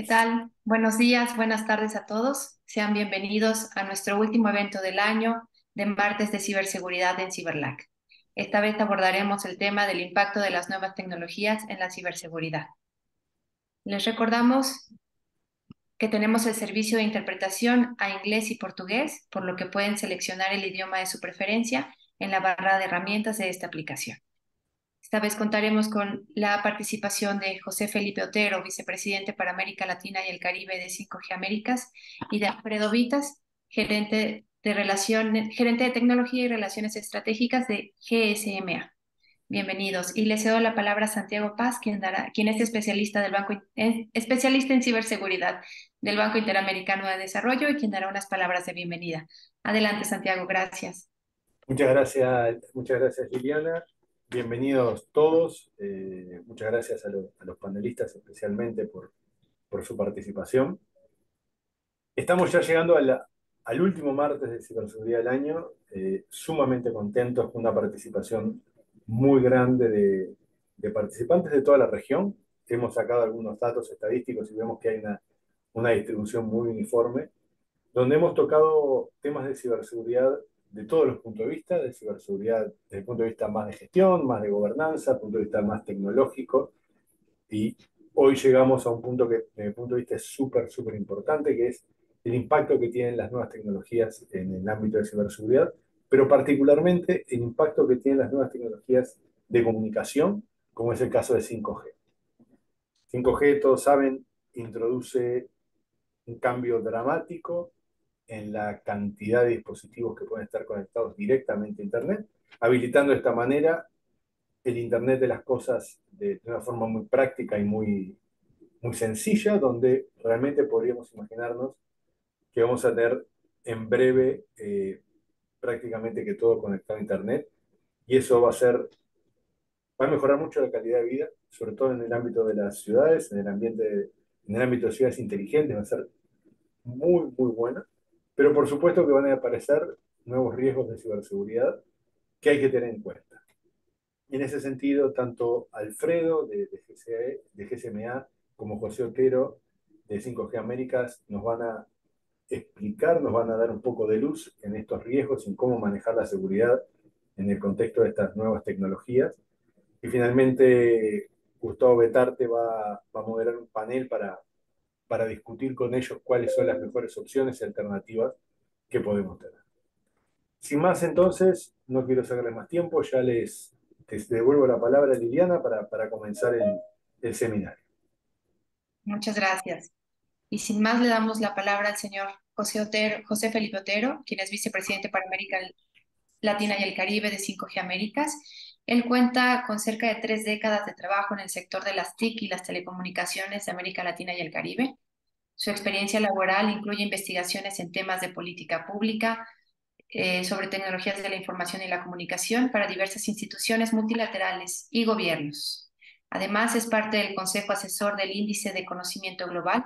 ¿Qué tal? Buenos días, buenas tardes a todos. Sean bienvenidos a nuestro último evento del año de Martes de Ciberseguridad en CiberLAC. Esta vez abordaremos el tema del impacto de las nuevas tecnologías en la ciberseguridad. Les recordamos que tenemos el servicio de interpretación a inglés y portugués, por lo que pueden seleccionar el idioma de su preferencia en la barra de herramientas de esta aplicación. Esta vez contaremos con la participación de José Felipe Otero, vicepresidente para América Latina y el Caribe de 5G Américas, y de Alfredo Vitas, gerente de Tecnología y Relaciones Estratégicas de GSMA. Bienvenidos. Y le cedo la palabra a Santiago Paz, quien es especialista en ciberseguridad del Banco Interamericano de Desarrollo y quien dará unas palabras de bienvenida. Adelante, Santiago. Gracias. Muchas gracias, Liliana. Bienvenidos todos, muchas gracias a los panelistas especialmente por su participación. Estamos ya llegando al último martes de ciberseguridad del año, sumamente contentos con una participación muy grande de participantes de toda la región. Hemos sacado algunos datos estadísticos y vemos que hay una distribución muy uniforme, donde hemos tocado temas de ciberseguridad de todos los puntos de vista, de ciberseguridad desde el punto de vista más de gestión, más de gobernanza, punto de vista más tecnológico, y hoy llegamos a un punto que desde mi punto de vista es súper importante, que es el impacto que tienen las nuevas tecnologías en el ámbito de ciberseguridad, pero particularmente el impacto que tienen las nuevas tecnologías de comunicación, como es el caso de 5G. 5G, todos saben, introduce un cambio dramático en la cantidad de dispositivos que pueden estar conectados directamente a Internet, habilitando de esta manera el Internet de las cosas de una forma muy práctica y muy sencilla, donde realmente podríamos imaginarnos que vamos a tener en breve prácticamente que todo conectado a Internet, y eso va a mejorar mucho la calidad de vida, sobre todo en el ámbito de las ciudades, en el ámbito de ciudades inteligentes, va a ser muy buena. Pero por supuesto que van a aparecer nuevos riesgos de ciberseguridad que hay que tener en cuenta. En ese sentido, tanto Alfredo de GSMA como José Otero de 5G Américas nos van a explicar, nos van a dar un poco de luz en estos riesgos, en cómo manejar la seguridad en el contexto de estas nuevas tecnologías. Y finalmente, Gustavo Betarte va a moderar un panel para discutir con ellos cuáles son las mejores opciones y alternativas que podemos tener. Sin más entonces, no quiero sacarles más tiempo, ya les devuelvo la palabra a Liliana para comenzar el seminario. Muchas gracias. Y sin más le damos la palabra al señor José Felipe Otero, quien es vicepresidente para América Latina y el Caribe de 5G Américas. Él cuenta con cerca de 3 décadas de trabajo en el sector de las TIC y las telecomunicaciones de América Latina y el Caribe. Su experiencia laboral incluye investigaciones en temas de política pública, sobre tecnologías de la información y la comunicación para diversas instituciones multilaterales y gobiernos. Además, es parte del Consejo Asesor del Índice de Conocimiento Global,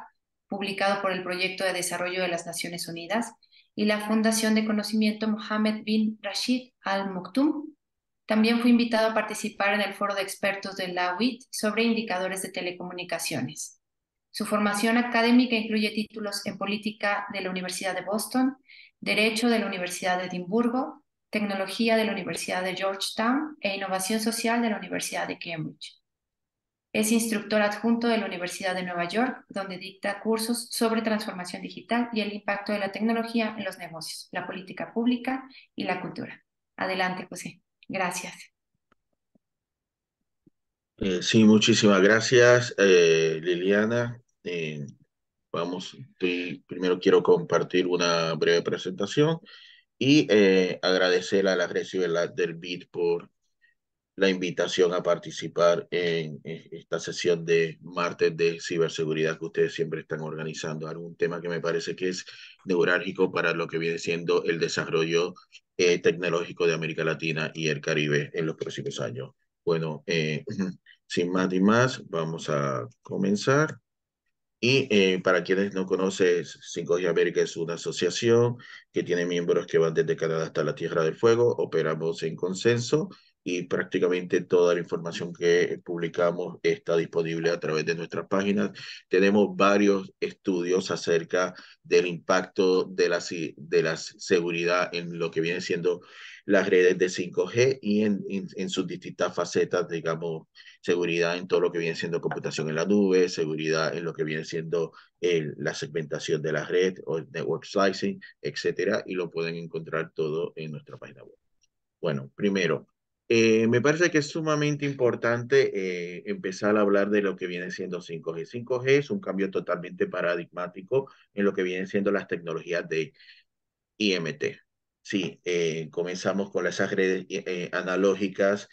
publicado por el Proyecto de Desarrollo de las Naciones Unidas, y la Fundación de Conocimiento Mohammed bin Rashid Al Maktoum. También fue invitado a participar en el foro de expertos de la UIT sobre indicadores de telecomunicaciones. Su formación académica incluye títulos en política de la Universidad de Boston, derecho de la Universidad de Edimburgo, tecnología de la Universidad de Georgetown e innovación social de la Universidad de Cambridge. Es instructor adjunto de la Universidad de Nueva York, donde dicta cursos sobre transformación digital y el impacto de la tecnología en los negocios, la política pública y la cultura. Adelante, José. Gracias. Sí, muchísimas gracias, Liliana. Primero quiero compartir una breve presentación y agradecer a la Red del BID por la invitación a participar en esta sesión de martes de ciberseguridad que ustedes siempre están organizando. Algún tema que me parece que es neurálgico para lo que viene siendo el desarrollo tecnológico de América Latina y el Caribe en los próximos años. Bueno, sin más ni más, vamos a comenzar. Y para quienes no conocen, 5G América es una asociación que tiene miembros que van desde Canadá hasta la Tierra del Fuego. Operamos en consenso y prácticamente toda la información que publicamos está disponible a través de nuestras páginas. Tenemos varios estudios acerca del impacto de la seguridad en lo que vienen siendo las redes de 5G y en sus distintas facetas, digamos, seguridad en todo lo que viene siendo computación en la nube, seguridad en lo que viene siendo la segmentación de la red o el network slicing, etcétera, y lo pueden encontrar todo en nuestra página web. Bueno, primero, me parece que es sumamente importante empezar a hablar de lo que viene siendo 5G. 5G es un cambio totalmente paradigmático en lo que vienen siendo las tecnologías de IMT. Sí, comenzamos con esas redes analógicas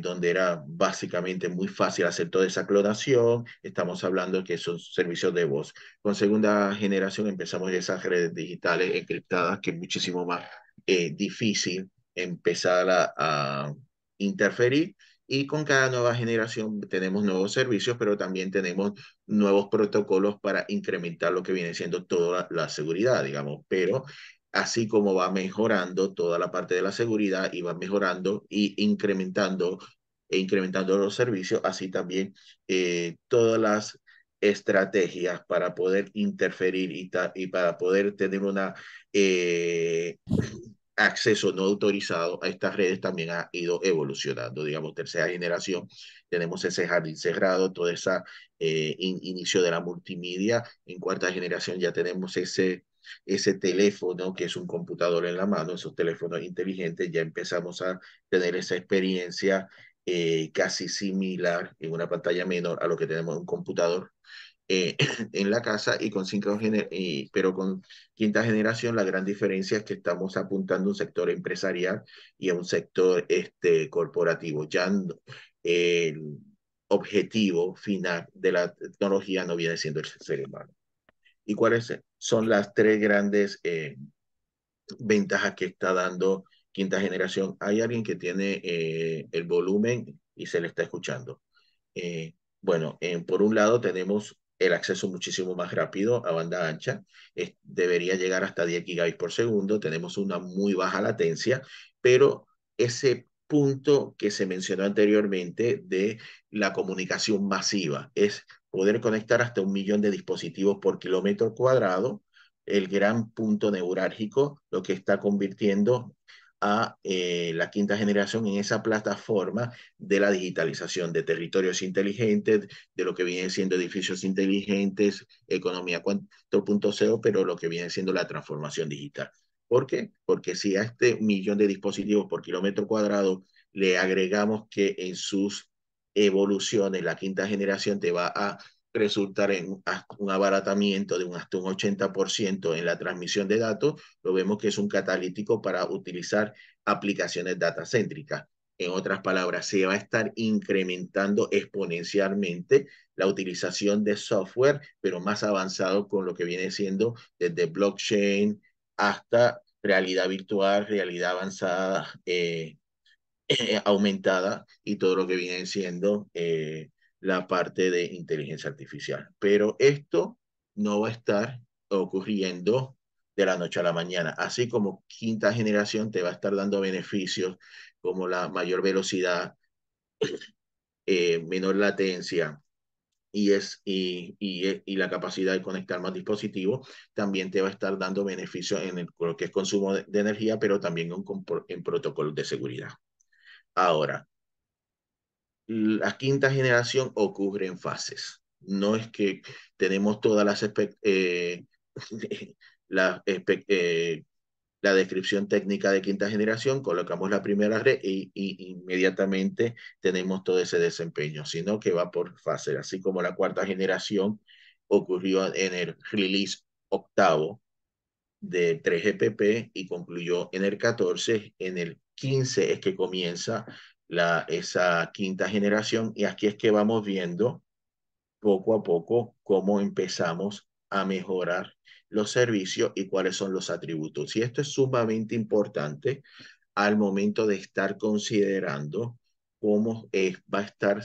donde era básicamente muy fácil hacer toda esa clonación. Estamos hablando que son servicios de voz. Con segunda generación empezamos esas redes digitales encriptadas, que es muchísimo más difícil empezar a interferir. Y con cada nueva generación tenemos nuevos servicios, pero también tenemos nuevos protocolos para incrementar lo que viene siendo toda la seguridad, digamos. Pero así como va mejorando toda la parte de la seguridad y va mejorando y incrementando los servicios, así también todas las estrategias para poder interferir y para poder tener una acceso no autorizado a estas redes también ha ido evolucionando. Digamos, tercera generación, tenemos ese jardín cerrado, todo ese inicio de la multimedia. En cuarta generación ya tenemos ese teléfono que es un computador en la mano, esos teléfonos inteligentes. Ya empezamos a tener esa experiencia casi similar en una pantalla menor a lo que tenemos en un computador en la casa. Y con con quinta generación, la gran diferencia es que estamos apuntando a un sector empresarial y a un sector corporativo. Ya el objetivo final de la tecnología no viene siendo el ser humano. ¿Y cuáles son las tres grandes ventajas que está dando quinta generación? Hay alguien que tiene el volumen y se le está escuchando. Bueno, por un lado tenemos el acceso muchísimo más rápido a banda ancha. Debería llegar hasta 10 gigabytes por segundo. Tenemos una muy baja latencia, pero ese punto que se mencionó anteriormente de la comunicación masiva es poder conectar hasta 1 millón de dispositivos por kilómetro cuadrado, el gran punto neurálgico, lo que está convirtiendo a la quinta generación en esa plataforma de la digitalización de territorios inteligentes, de lo que vienen siendo edificios inteligentes, economía 4.0, pero lo que viene siendo la transformación digital. ¿Por qué? Porque si a este 1 millón de dispositivos por kilómetro cuadrado le agregamos que en sus evoluciones, la quinta generación te va a resultar en un abaratamiento de hasta un 80% en la transmisión de datos. Lo vemos que es un catalítico para utilizar aplicaciones datacéntricas. En otras palabras, se va a estar incrementando exponencialmente la utilización de software, pero más avanzado, con lo que viene siendo desde blockchain hasta realidad virtual, realidad avanzada, aumentada, y todo lo que viene siendo la parte de inteligencia artificial. Pero esto no va a estar ocurriendo de la noche a la mañana. Así como quinta generación te va a estar dando beneficios como la mayor velocidad, menor latencia y la capacidad de conectar más dispositivos, también te va a estar dando beneficios en lo que es consumo de energía, pero también en protocolos de seguridad. Ahora, la quinta generación ocurre en fases. No es que tenemos todas las la descripción técnica de quinta generación, colocamos la primera red y inmediatamente tenemos todo ese desempeño, sino que va por fases. Así como la cuarta generación ocurrió en el release octavo de 3GPP y concluyó en el 14, en el 15 es que comienza esa quinta generación, y aquí es que vamos viendo poco a poco cómo empezamos a mejorar los servicios y cuáles son los atributos. Y esto es sumamente importante al momento de estar considerando cómo va a estar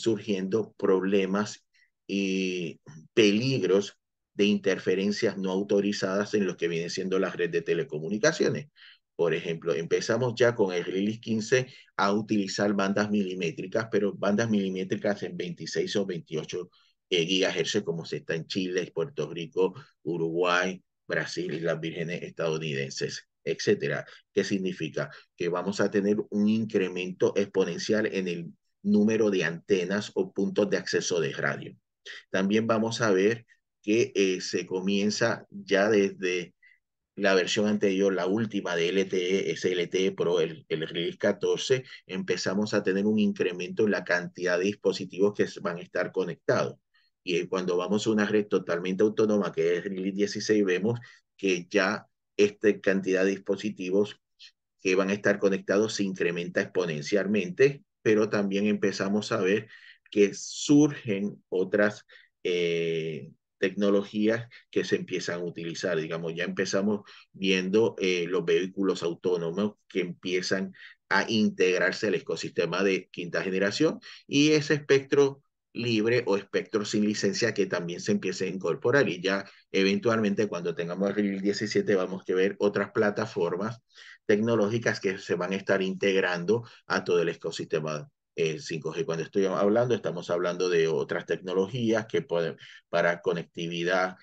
surgiendo problemas y peligros de interferencias no autorizadas en lo que viene siendo la red de telecomunicaciones. Por ejemplo, empezamos ya con el Release 15 a utilizar bandas milimétricas, pero bandas milimétricas en 26 o 28 GHz, como se está en Chile, Puerto Rico, Uruguay, Brasil y las Vírgenes Estadounidenses, etcétera. ¿Qué significa? Que vamos a tener un incremento exponencial en el número de antenas o puntos de acceso de radio. También vamos a ver que se comienza ya desde la versión anterior, la última de LTE, es LTE Pro, el Release 14, empezamos a tener un incremento en la cantidad de dispositivos que van a estar conectados. Y cuando vamos a una red totalmente autónoma, que es Release 16, vemos que ya esta cantidad de dispositivos que van a estar conectados se incrementa exponencialmente, pero también empezamos a ver que surgen otras tecnologías que se empiezan a utilizar. Digamos, ya empezamos viendo los vehículos autónomos que empiezan a integrarse al ecosistema de quinta generación y ese espectro libre o espectro sin licencia que también se empiece a incorporar. Y ya eventualmente cuando tengamos el Release 17 vamos a ver otras plataformas tecnológicas que se van a estar integrando a todo el ecosistema 5G. Cuando estamos hablando de otras tecnologías que pueden para conectividad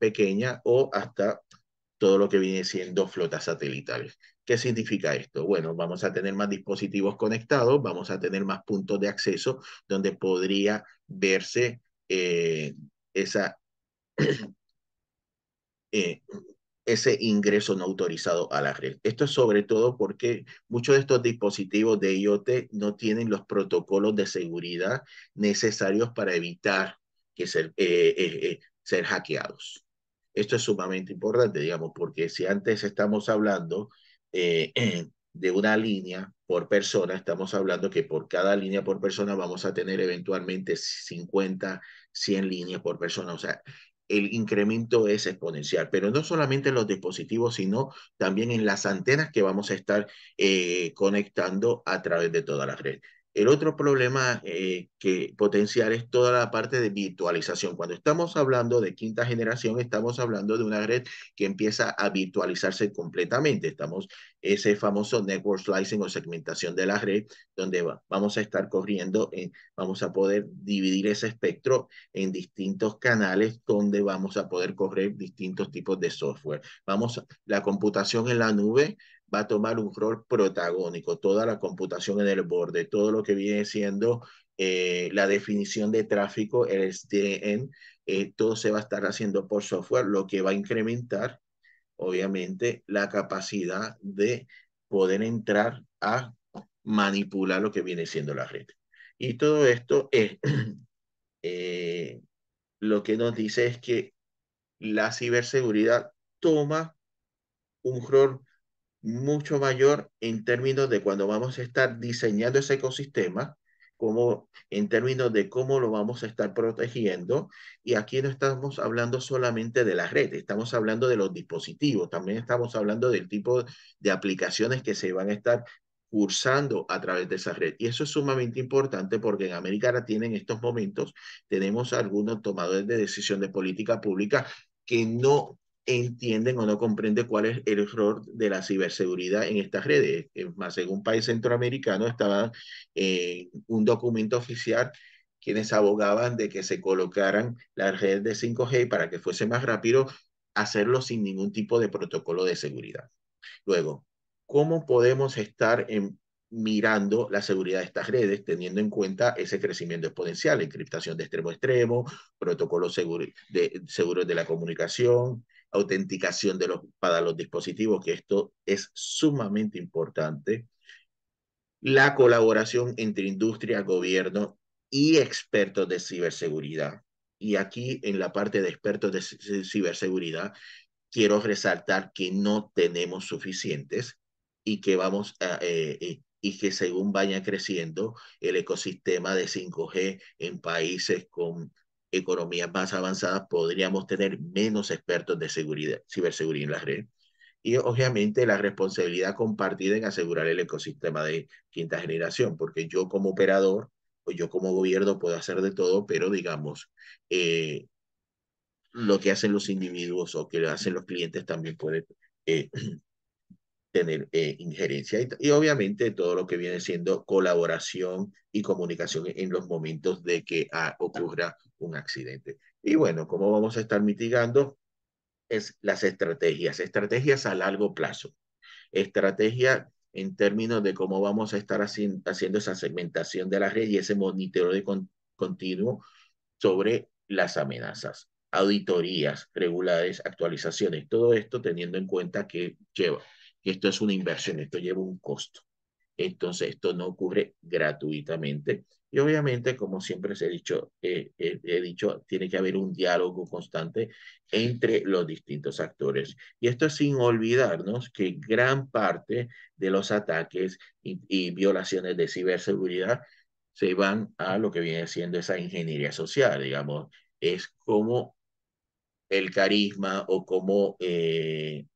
pequeña o hasta todo lo que viene siendo flotas satelitales. ¿Qué significa esto? Bueno, vamos a tener más dispositivos conectados, vamos a tener más puntos de acceso donde podría verse ese ingreso no autorizado a la red. Esto es sobre todo porque muchos de estos dispositivos de IoT no tienen los protocolos de seguridad necesarios para evitar que ser hackeados. Esto es sumamente importante, digamos, porque si antes estamos hablando de una línea por persona, estamos hablando que por cada línea por persona vamos a tener eventualmente 50, 100 líneas por persona, o sea, el incremento es exponencial, pero no solamente en los dispositivos, sino también en las antenas que vamos a estar conectando a través de toda la red. El otro problema que potenciar es toda la parte de virtualización. Cuando estamos hablando de quinta generación, estamos hablando de una red que empieza a virtualizarse completamente. Estamos ese famoso network slicing o segmentación de la red, donde vamos a estar corriendo, vamos a poder dividir ese espectro en distintos canales donde vamos a poder correr distintos tipos de software. La computación en la nube va a tomar un rol protagónico, toda la computación en el borde, todo lo que viene siendo la definición de tráfico, el SDN, todo se va a estar haciendo por software, lo que va a incrementar, obviamente, la capacidad de poder entrar a manipular lo que viene siendo la red. Y todo esto es, lo que nos dice es que la ciberseguridad toma un rol mucho mayor en términos de cuando vamos a estar diseñando ese ecosistema, como en términos de cómo lo vamos a estar protegiendo. Y aquí no estamos hablando solamente de la red, estamos hablando de los dispositivos, también estamos hablando del tipo de aplicaciones que se van a estar cursando a través de esa red. Y eso es sumamente importante porque en América Latina en estos momentos tenemos algunos tomadores de decisión de política pública que no entienden o no comprenden cuál es el error de la ciberseguridad en estas redes. Es más, en un país centroamericano estaba un documento oficial quienes abogaban de que se colocaran la red de 5G para que fuese más rápido, hacerlo sin ningún tipo de protocolo de seguridad. Luego, ¿cómo podemos estar mirando la seguridad de estas redes, teniendo en cuenta ese crecimiento exponencial, encriptación de extremo a extremo, protocolos seguros de la comunicación, autenticación para los dispositivos, que esto es sumamente importante, la colaboración entre industria, gobierno y expertos de ciberseguridad? Y aquí en la parte de expertos de ciberseguridad quiero resaltar que no tenemos suficientes y que vamos a y que según vaya creciendo el ecosistema de 5G en países con economías más avanzadas, podríamos tener menos expertos de ciberseguridad en la red. Y obviamente la responsabilidad compartida en asegurar el ecosistema de quinta generación, porque yo como operador o yo como gobierno puedo hacer de todo, pero digamos, lo que hacen los individuos o que lo hacen los clientes también puede tener injerencia y obviamente todo lo que viene siendo colaboración y comunicación en los momentos de que ocurra un accidente. Y bueno, ¿cómo vamos a estar mitigando? Es las estrategias, estrategias a largo plazo, estrategia en términos de cómo vamos a estar haciendo esa segmentación de la red y ese monitoreo continuo sobre las amenazas, auditorías regulares, actualizaciones, todo esto teniendo en cuenta que esto es una inversión, esto lleva un costo. Entonces, esto no ocurre gratuitamente. Y obviamente, como siempre he dicho, tiene que haber un diálogo constante entre los distintos actores. Y esto sin olvidarnos que gran parte de los ataques y violaciones de ciberseguridad se van a lo que viene siendo esa ingeniería social, digamos. Es como el carisma o como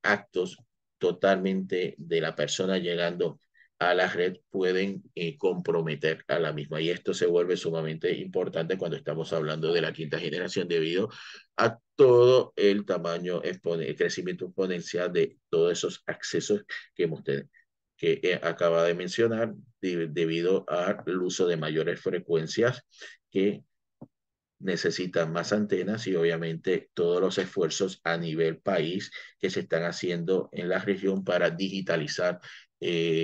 actos totalmente de la persona llegando a la red pueden comprometer a la misma. Y esto se vuelve sumamente importante cuando estamos hablando de la quinta generación debido a todo el tamaño, el crecimiento exponencial de todos esos accesos que hemos tenido, que acaba de mencionar, debido al uso de mayores frecuencias que necesitan más antenas y obviamente todos los esfuerzos a nivel país que se están haciendo en la región para digitalizar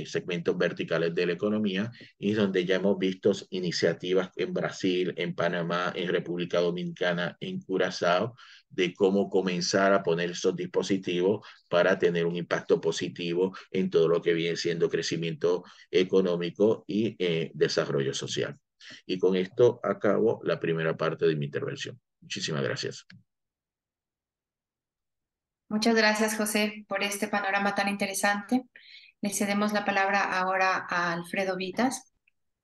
segmentos verticales de la economía, y donde ya hemos visto iniciativas en Brasil, en Panamá, en República Dominicana, en Curazao, de cómo comenzar a poner esos dispositivos para tener un impacto positivo en todo lo que viene siendo crecimiento económico y desarrollo social. Y con esto acabo la primera parte de mi intervención. Muchísimas gracias. Muchas gracias, José, por este panorama tan interesante. Le cedemos la palabra ahora a Alfredo Vitas.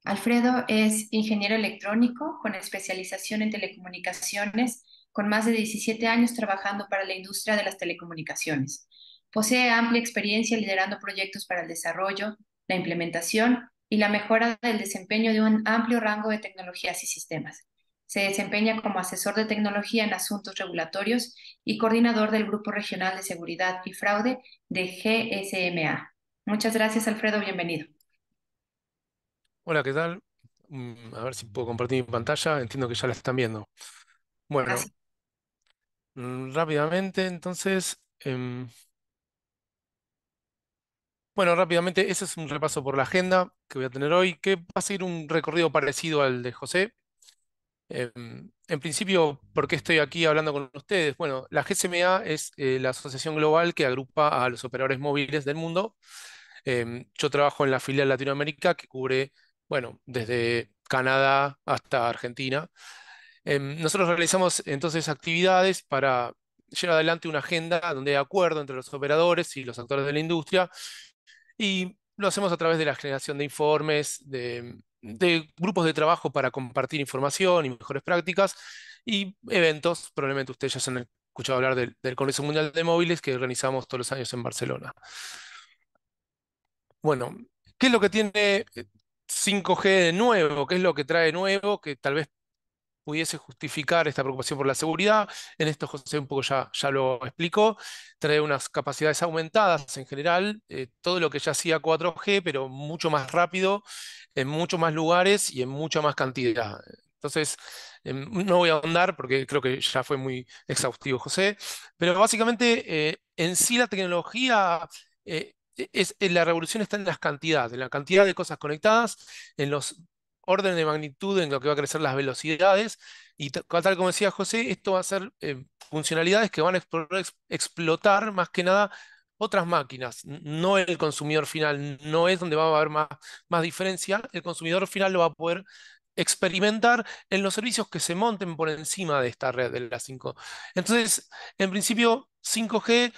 Alfredo es ingeniero electrónico con especialización en telecomunicaciones, con más de 17 años trabajando para la industria de las telecomunicaciones. Posee amplia experiencia liderando proyectos para el desarrollo, la implementación y la mejora del desempeño de un amplio rango de tecnologías y sistemas. Se desempeña como asesor de tecnología en asuntos regulatorios y coordinador del Grupo Regional de Seguridad y Fraude de GSMA. Muchas gracias, Alfredo. Bienvenido. Hola, ¿qué tal? A ver si puedo compartir mi pantalla. Entiendo que ya la están viendo. Bueno, gracias. Rápidamente, entonces... Bueno, rápidamente, ese es un repaso por la agenda que voy a tener hoy, que va a seguir un recorrido parecido al de José. En principio, ¿por qué estoy aquí hablando con ustedes? Bueno, la GSMA es la asociación global que agrupa a los operadores móviles del mundo. Yo trabajo en la filial Latinoamérica, que cubre, bueno, desde Canadá hasta Argentina. Nosotros realizamos entonces actividades para llevar adelante una agenda donde hay acuerdo entre los operadores y los actores de la industria. Y lo hacemos a través de la generación de informes, de grupos de trabajo para compartir información y mejores prácticas, y eventos. Probablemente ustedes ya se han escuchado hablar del Congreso Mundial de Móviles que organizamos todos los años en Barcelona. Bueno, ¿qué es lo que tiene 5G de nuevo? ¿Qué es lo que trae nuevo que tal vez pudiese justificar esta preocupación por la seguridad? En esto José un poco ya lo explicó. Trae unas capacidades aumentadas en general, todo lo que ya hacía 4G, pero mucho más rápido, en muchos más lugares y en mucha más cantidad. Entonces, no voy a ahondar porque creo que ya fue muy exhaustivo José, pero básicamente en sí la tecnología... la revolución está en las cantidades, en la cantidad de cosas conectadas, en los orden de magnitud en lo que va a crecer las velocidades, y tal como decía José, esto va a ser funcionalidades que van a explotar más que nada otras máquinas, no el consumidor final, no es donde va a haber más diferencia. El consumidor final lo va a poder experimentar en los servicios que se monten por encima de esta red de la 5G. Entonces, en principio, 5G,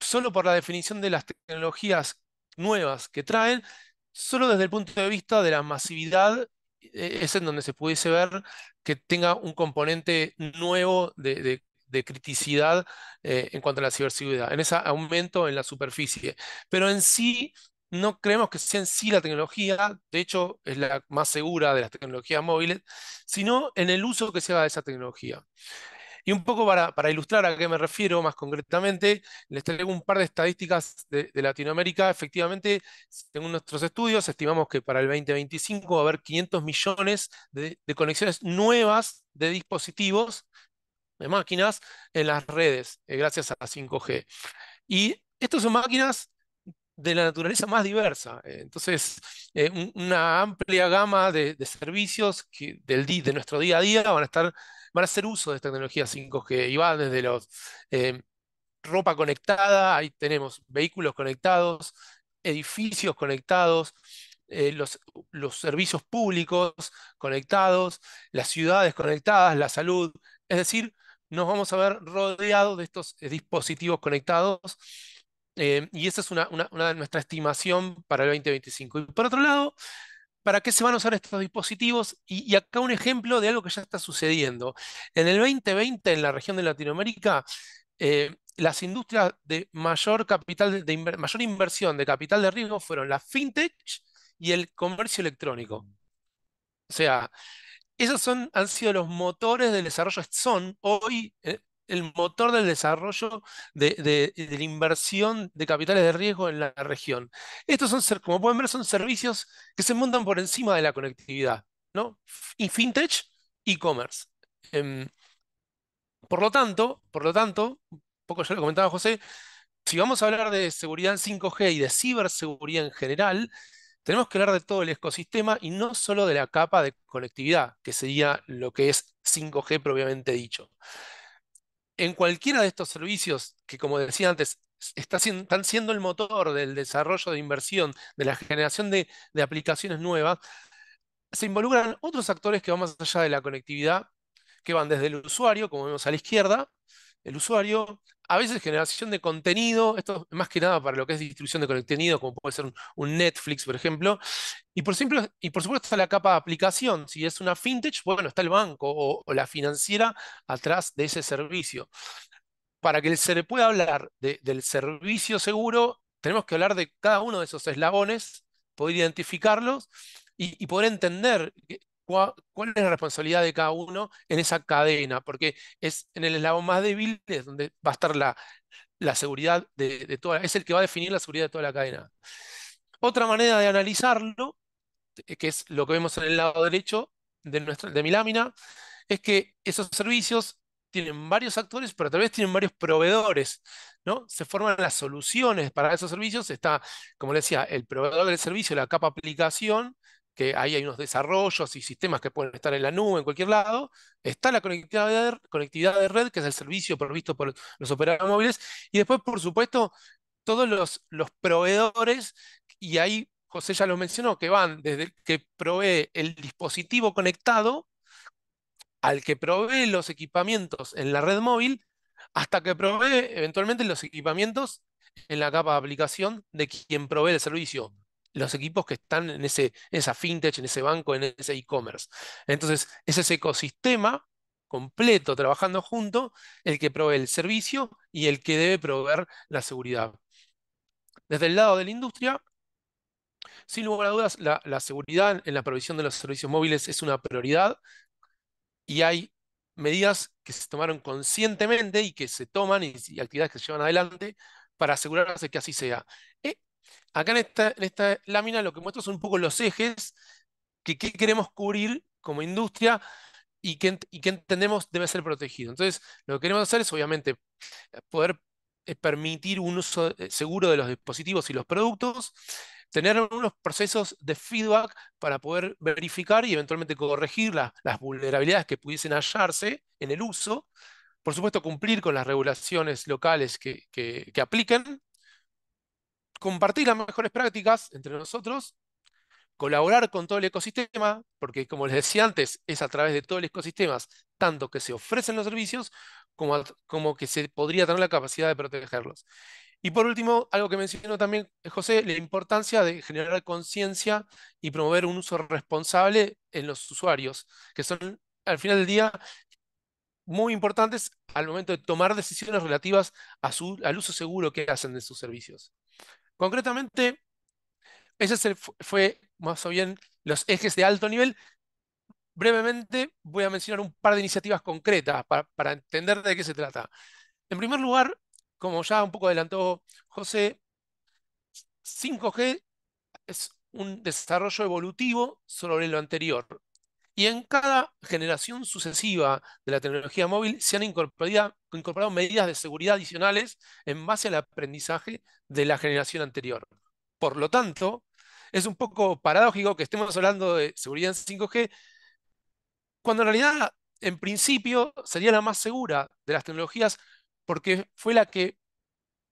solo por la definición de las tecnologías nuevas que traen, solo desde el punto de vista de la masividad es en donde se pudiese ver que tenga un componente nuevo de criticidad en cuanto a la ciberseguridad, en ese aumento en la superficie. Pero en sí, no creemos que sea en sí la tecnología, de hecho es la más segura de las tecnologías móviles, sino en el uso que se haga de esa tecnología. Y un poco para ilustrar a qué me refiero más concretamente, les traigo un par de estadísticas de Latinoamérica. Efectivamente, según nuestros estudios, estimamos que para el 2025 va a haber 500 millones de conexiones nuevas de dispositivos, de máquinas, en las redes, gracias a 5G. Y estas son máquinas de la naturaleza más diversa. Entonces, una amplia gama de servicios que de nuestro día a día van a hacer uso de esta tecnología 5G. Y va desde los ropa conectada, ahí tenemos vehículos conectados, edificios conectados, los servicios públicos conectados, las ciudades conectadas, la salud. Es decir, nos vamos a ver rodeados de estos dispositivos conectados. Y esa es una de nuestra estimación para el 2025. Y por otro lado, ¿para qué se van a usar estos dispositivos? Y acá un ejemplo de algo que ya está sucediendo. En el 2020, en la región de Latinoamérica, las industrias de mayor capital, mayor inversión de capital de riesgo fueron la fintech y el comercio electrónico. O sea, esos han sido los motores del desarrollo. Son hoy el motor del desarrollo de la inversión de capitales de riesgo en la región. Estos son, como pueden ver, son servicios que se montan por encima de la conectividad, ¿no? Y fintech, e-commerce. Por lo tanto, un poco ya lo comentaba José, si vamos a hablar de seguridad en 5G y de ciberseguridad en general, tenemos que hablar de todo el ecosistema y no solo de la capa de conectividad, que sería lo que es 5G propiamente dicho. En cualquiera de estos servicios que, como decía antes, están siendo el motor del desarrollo de inversión, de la generación de aplicaciones nuevas, se involucran otros actores que van más allá de la conectividad, que van desde el usuario, como vemos a la izquierda, el usuario, a veces generación de contenido, esto más que nada para lo que es distribución de contenido, como puede ser un Netflix, por ejemplo, y por supuesto está la capa de aplicación. Si es una fintech, bueno, está el banco o la financiera atrás de ese servicio. Para que se le pueda hablar del servicio seguro, tenemos que hablar de cada uno de esos eslabones, poder identificarlos y poder entender cuál es la responsabilidad de cada uno en esa cadena, porque es en el eslabón más débil es donde va a estar la seguridad de toda, es el que va a definir la seguridad de toda la cadena. Otra manera de analizarlo, que es lo que vemos en el lado derecho de mi lámina, es que esos servicios tienen varios actores, pero tal vez tienen varios proveedores, ¿no? Se forman las soluciones para esos servicios. Está, como le decía, el proveedor del servicio, la capa aplicación, que ahí hay unos desarrollos y sistemas que pueden estar en la nube, en cualquier lado. Está la conectividad de red, que es el servicio provisto por los operadores móviles. Y después, por supuesto, todos los proveedores, y ahí José ya lo mencionó, que van desde el que provee el dispositivo conectado, al que provee los equipamientos en la red móvil, hasta que provee eventualmente los equipamientos en la capa de aplicación de quien provee el servicio, los equipos que están en esa fintech, en ese banco, en ese e-commerce. Entonces, es ese ecosistema completo, trabajando junto, el que provee el servicio y el que debe proveer la seguridad. Desde el lado de la industria, sin lugar a dudas, la seguridad en la provisión de los servicios móviles es una prioridad, y hay medidas que se tomaron conscientemente y que se toman, y actividades que se llevan adelante para asegurarse que así sea. Acá en esta lámina lo que muestro son un poco los ejes que queremos cubrir como industria y que entendemos debe ser protegido. Entonces, lo que queremos hacer es, obviamente, poder permitir un uso seguro de los dispositivos y los productos, tener unos procesos de feedback para poder verificar y eventualmente corregir las vulnerabilidades que pudiesen hallarse en el uso. Por supuesto, cumplir con las regulaciones locales que apliquen. Compartir las mejores prácticas entre nosotros, colaborar con todo el ecosistema, porque como les decía antes, es a través de todo el ecosistema, tanto que se ofrecen los servicios, como que se podría tener la capacidad de protegerlos. Y por último, algo que mencionó también José, la importancia de generar conciencia y promover un uso responsable en los usuarios, que son al final del día muy importantes al momento de tomar decisiones relativas al uso seguro que hacen de sus servicios. Concretamente, ese fue más o bien los ejes de alto nivel. Brevemente voy a mencionar un par de iniciativas concretas para entender de qué se trata. En primer lugar, como ya un poco adelantó José, 5G es un desarrollo evolutivo sobre lo anterior. Y en cada generación sucesiva de la tecnología móvil se han incorporado medidas de seguridad adicionales en base al aprendizaje de la generación anterior. Por lo tanto, es un poco paradójico que estemos hablando de seguridad en 5G, cuando en realidad, en principio, sería la más segura de las tecnologías porque fue la que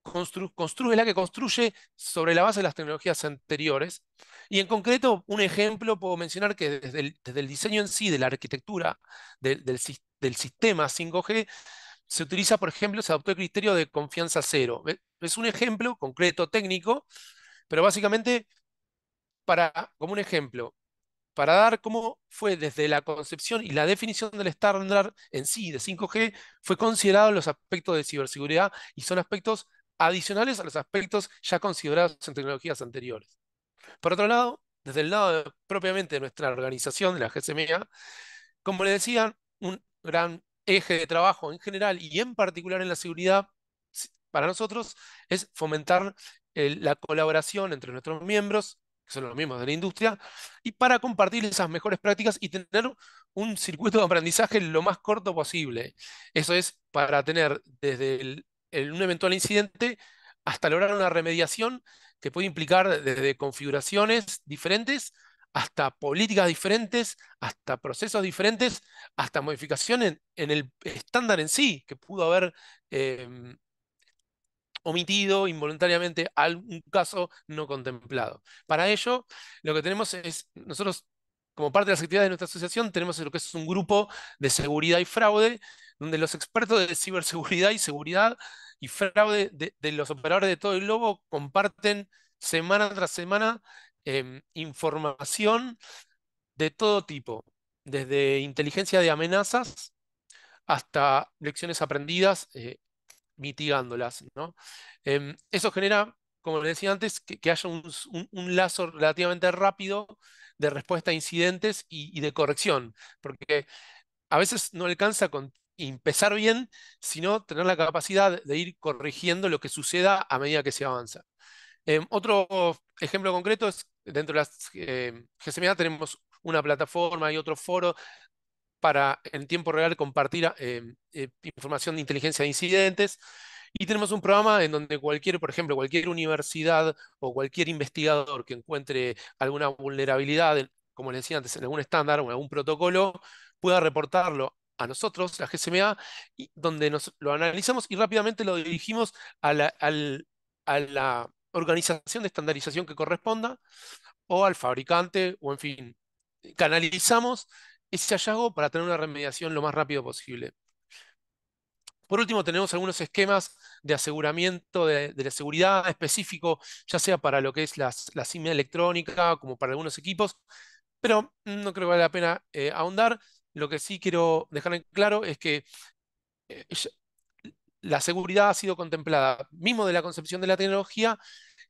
construye sobre la base de las tecnologías anteriores. Y en concreto, un ejemplo puedo mencionar que desde el diseño en sí de la arquitectura del sistema 5G, se utiliza, por ejemplo, se adoptó el criterio de confianza cero. Es un ejemplo concreto, técnico, pero básicamente, como un ejemplo, para dar cómo fue desde la concepción y la definición del estándar en sí de 5G, fue considerado los aspectos de ciberseguridad y son aspectos adicionales a los aspectos ya considerados en tecnologías anteriores. Por otro lado, desde el lado propiamente de nuestra organización, de la GSMA, como le decía, un gran eje de trabajo en general y en particular en la seguridad, para nosotros es fomentar la colaboración entre nuestros miembros, que son los miembros de la industria, y para compartir esas mejores prácticas y tener un circuito de aprendizaje lo más corto posible. Eso es para tener desde un eventual incidente hasta lograr una remediación que puede implicar desde configuraciones diferentes hasta políticas diferentes, hasta procesos diferentes, hasta modificaciones en el estándar en sí, que pudo haber omitido involuntariamente algún caso no contemplado. Para ello, lo que tenemos es, nosotros como parte de las actividades de nuestra asociación, tenemos lo que es un grupo de seguridad y fraude, donde los expertos de ciberseguridad y seguridad y fraude de los operadores de todo el globo comparten semana tras semana información de todo tipo, desde inteligencia de amenazas hasta lecciones aprendidas, mitigándolas, ¿no? Eso genera, como les decía antes, que haya un lazo relativamente rápido de respuesta a incidentes y de corrección, porque a veces no alcanza con empezar bien, sino tener la capacidad de ir corrigiendo lo que suceda a medida que se avanza. Otro ejemplo concreto es, dentro de las GSMA tenemos una plataforma y otro foro para en tiempo real compartir información de inteligencia de incidentes, y tenemos un programa en donde por ejemplo, cualquier universidad o cualquier investigador que encuentre alguna vulnerabilidad, como les decía antes, en algún estándar o en algún protocolo, pueda reportarlo a nosotros, la GSMA, donde lo analizamos y rápidamente lo dirigimos a la organización de estandarización que corresponda, o al fabricante, o en fin, canalizamos ese hallazgo para tener una remediación lo más rápido posible. Por último, tenemos algunos esquemas de aseguramiento de la seguridad específico, ya sea para lo que es la SIM electrónica, como para algunos equipos, pero no creo que valga la pena ahondar. Lo que sí quiero dejar en claro es que la seguridad ha sido contemplada mismo de la concepción de la tecnología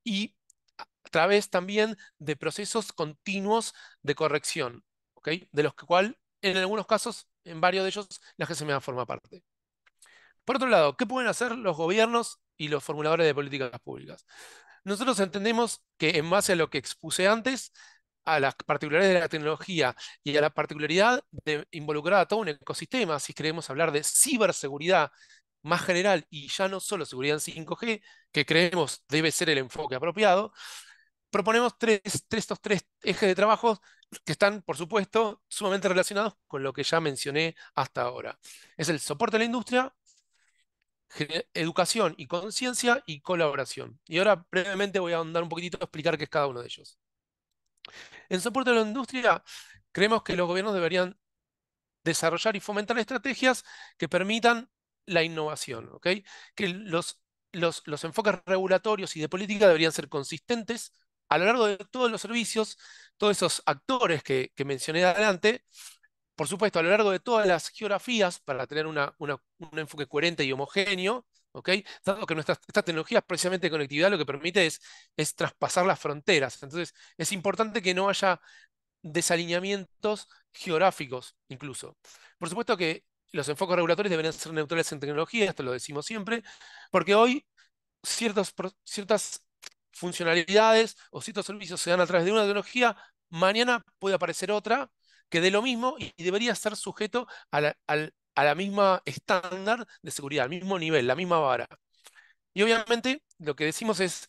y a través también de procesos continuos de corrección, ¿okay? De los cuales en algunos casos, en varios de ellos, la GSMA forma parte. Por otro lado, ¿qué pueden hacer los gobiernos y los formuladores de políticas públicas? Nosotros entendemos que en base a lo que expuse antes, a las particularidades de la tecnología y a la particularidad de involucrar a todo un ecosistema, si queremos hablar de ciberseguridad más general y ya no solo seguridad en 5G, que creemos debe ser el enfoque apropiado, proponemos estos tres ejes de trabajo que están, por supuesto, sumamente relacionados con lo que ya mencioné hasta ahora. Es el soporte a la industria, educación y conciencia y colaboración. Y ahora brevemente voy a ahondar un poquitito a explicar qué es cada uno de ellos. En soporte a la industria, creemos que los gobiernos deberían desarrollar y fomentar estrategias que permitan la innovación, ¿okay? Que los enfoques regulatorios y de política deberían ser consistentes a lo largo de todos los servicios, todos esos actores que mencioné adelante, por supuesto, a lo largo de todas las geografías, para tener un enfoque coherente y homogéneo, ¿okay? Dado que estas tecnologías, precisamente de conectividad, lo que permite es traspasar las fronteras. Entonces, es importante que no haya desalineamientos geográficos incluso. Por supuesto que los enfoques regulatorios deberían ser neutrales en tecnología, esto lo decimos siempre, porque hoy ciertas funcionalidades o ciertos servicios se dan a través de una tecnología, mañana puede aparecer otra que dé lo mismo y debería estar sujeto a la misma estándar de seguridad, al mismo nivel, la misma vara. Y obviamente lo que decimos es,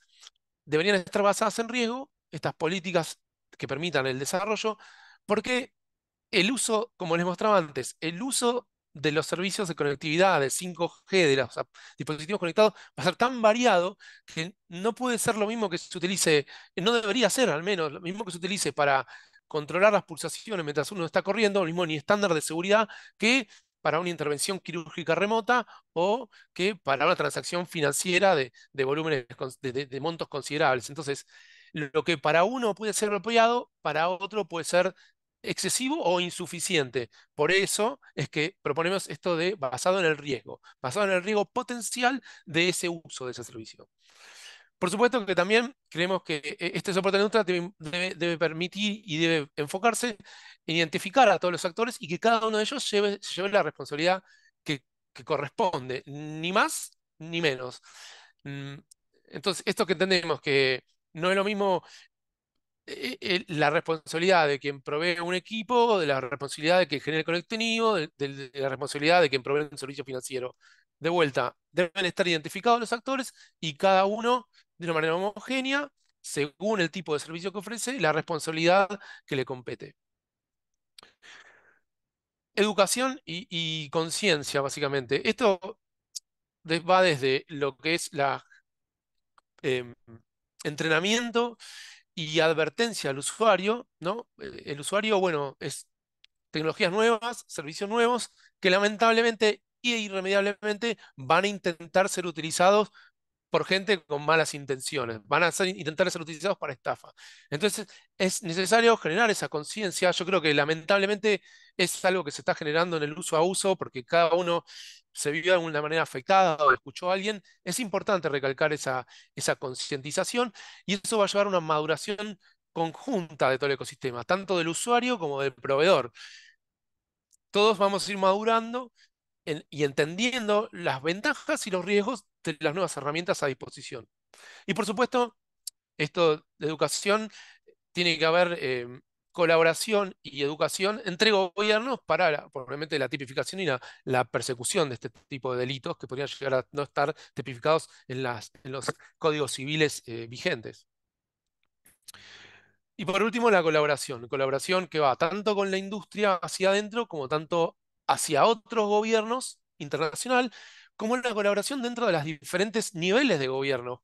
deberían estar basadas en riesgo estas políticas que permitan el desarrollo, porque el uso, como les mostraba antes, el uso de los servicios de conectividad, de 5G, de los dispositivos conectados, va a ser tan variado que no puede ser lo mismo que se utilice, no debería ser al menos, lo mismo que se utilice para controlar las pulsaciones mientras uno está corriendo, lo mismo ni estándar de seguridad que para una intervención quirúrgica remota o que para una transacción financiera de volúmenes, de montos considerables. Entonces, lo que para uno puede ser apropiado, para otro puede ser excesivo o insuficiente. Por eso es que proponemos esto de basado en el riesgo potencial de ese uso de ese servicio. Por supuesto que también creemos que este soporte neutral debe permitir y debe enfocarse en identificar a todos los actores y que cada uno de ellos lleve la responsabilidad que corresponde, ni más ni menos. Entonces, esto que entendemos que no es lo mismo la responsabilidad de quien provee un equipo, de la responsabilidad de quien genere el contenido, de la responsabilidad de quien provee un servicio financiero. De vuelta, deben estar identificados los actores y cada uno de una manera homogénea, según el tipo de servicio que ofrece, la responsabilidad que le compete. Educación y conciencia, básicamente. Esto va desde lo que es la entrenamiento y advertencia al usuario, ¿no? El usuario, bueno, es tecnologías nuevas, servicios nuevos, que lamentablemente e irremediablemente van a intentar ser utilizados por gente con malas intenciones, van a intentar ser utilizados para estafa. Entonces es necesario generar esa conciencia. Yo creo que lamentablemente es algo que se está generando en el uso a uso, porque cada uno se vivió de alguna manera afectada o escuchó a alguien. Es importante recalcar esa concientización, y eso va a llevar a una maduración conjunta de todo el ecosistema, tanto del usuario como del proveedor. Todos vamos a ir madurando y entendiendo las ventajas y los riesgos de las nuevas herramientas a disposición. Y por supuesto, esto de educación, tiene que haber colaboración y educación entre gobiernos para, probablemente, la tipificación y la persecución de este tipo de delitos que podrían llegar a no estar tipificados en los códigos civiles vigentes. Y por último, la colaboración que va tanto con la industria hacia adentro como tanto hacia otros gobiernos internacional, como la colaboración dentro de los diferentes niveles de gobierno,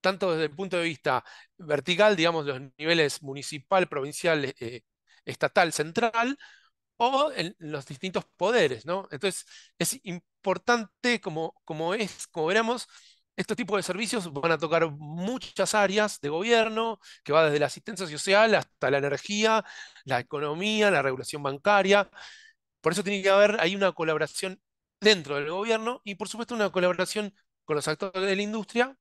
tanto desde el punto de vista vertical, digamos, los niveles municipal, provincial, estatal, central, o en los distintos poderes, ¿no? Entonces es importante, como veremos, estos tipos de servicios van a tocar muchas áreas de gobierno, que va desde la asistencia social hasta la energía, la economía, la regulación bancaria. Por eso tiene que haber ahí una colaboración dentro del gobierno y, por supuesto, una colaboración con los actores de la industria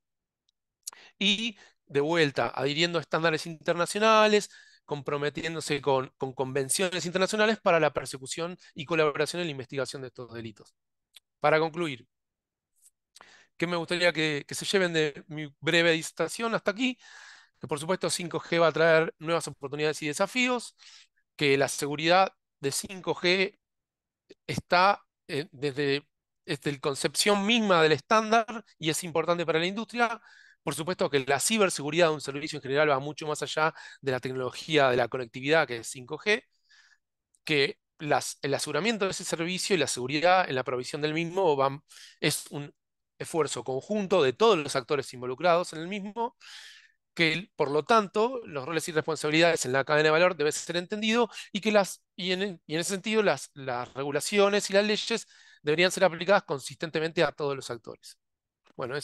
y, de vuelta, adhiriendo a estándares internacionales, comprometiéndose con convenciones internacionales para la persecución y colaboración en la investigación de estos delitos. Para concluir, ¿qué me gustaría que se lleven de mi breve disertación hasta aquí? Que, por supuesto, 5G va a traer nuevas oportunidades y desafíos, que la seguridad de 5G está desde la concepción misma del estándar y es importante para la industria. Por supuesto que la ciberseguridad de un servicio en general va mucho más allá de la tecnología de la conectividad, que es 5G, que el aseguramiento de ese servicio y la seguridad en la provisión del mismo es un esfuerzo conjunto de todos los actores involucrados en el mismo, que por lo tanto los roles y responsabilidades en la cadena de valor deben ser entendidos y que en ese sentido las regulaciones y las leyes deberían ser aplicadas consistentemente a todos los actores. Bueno,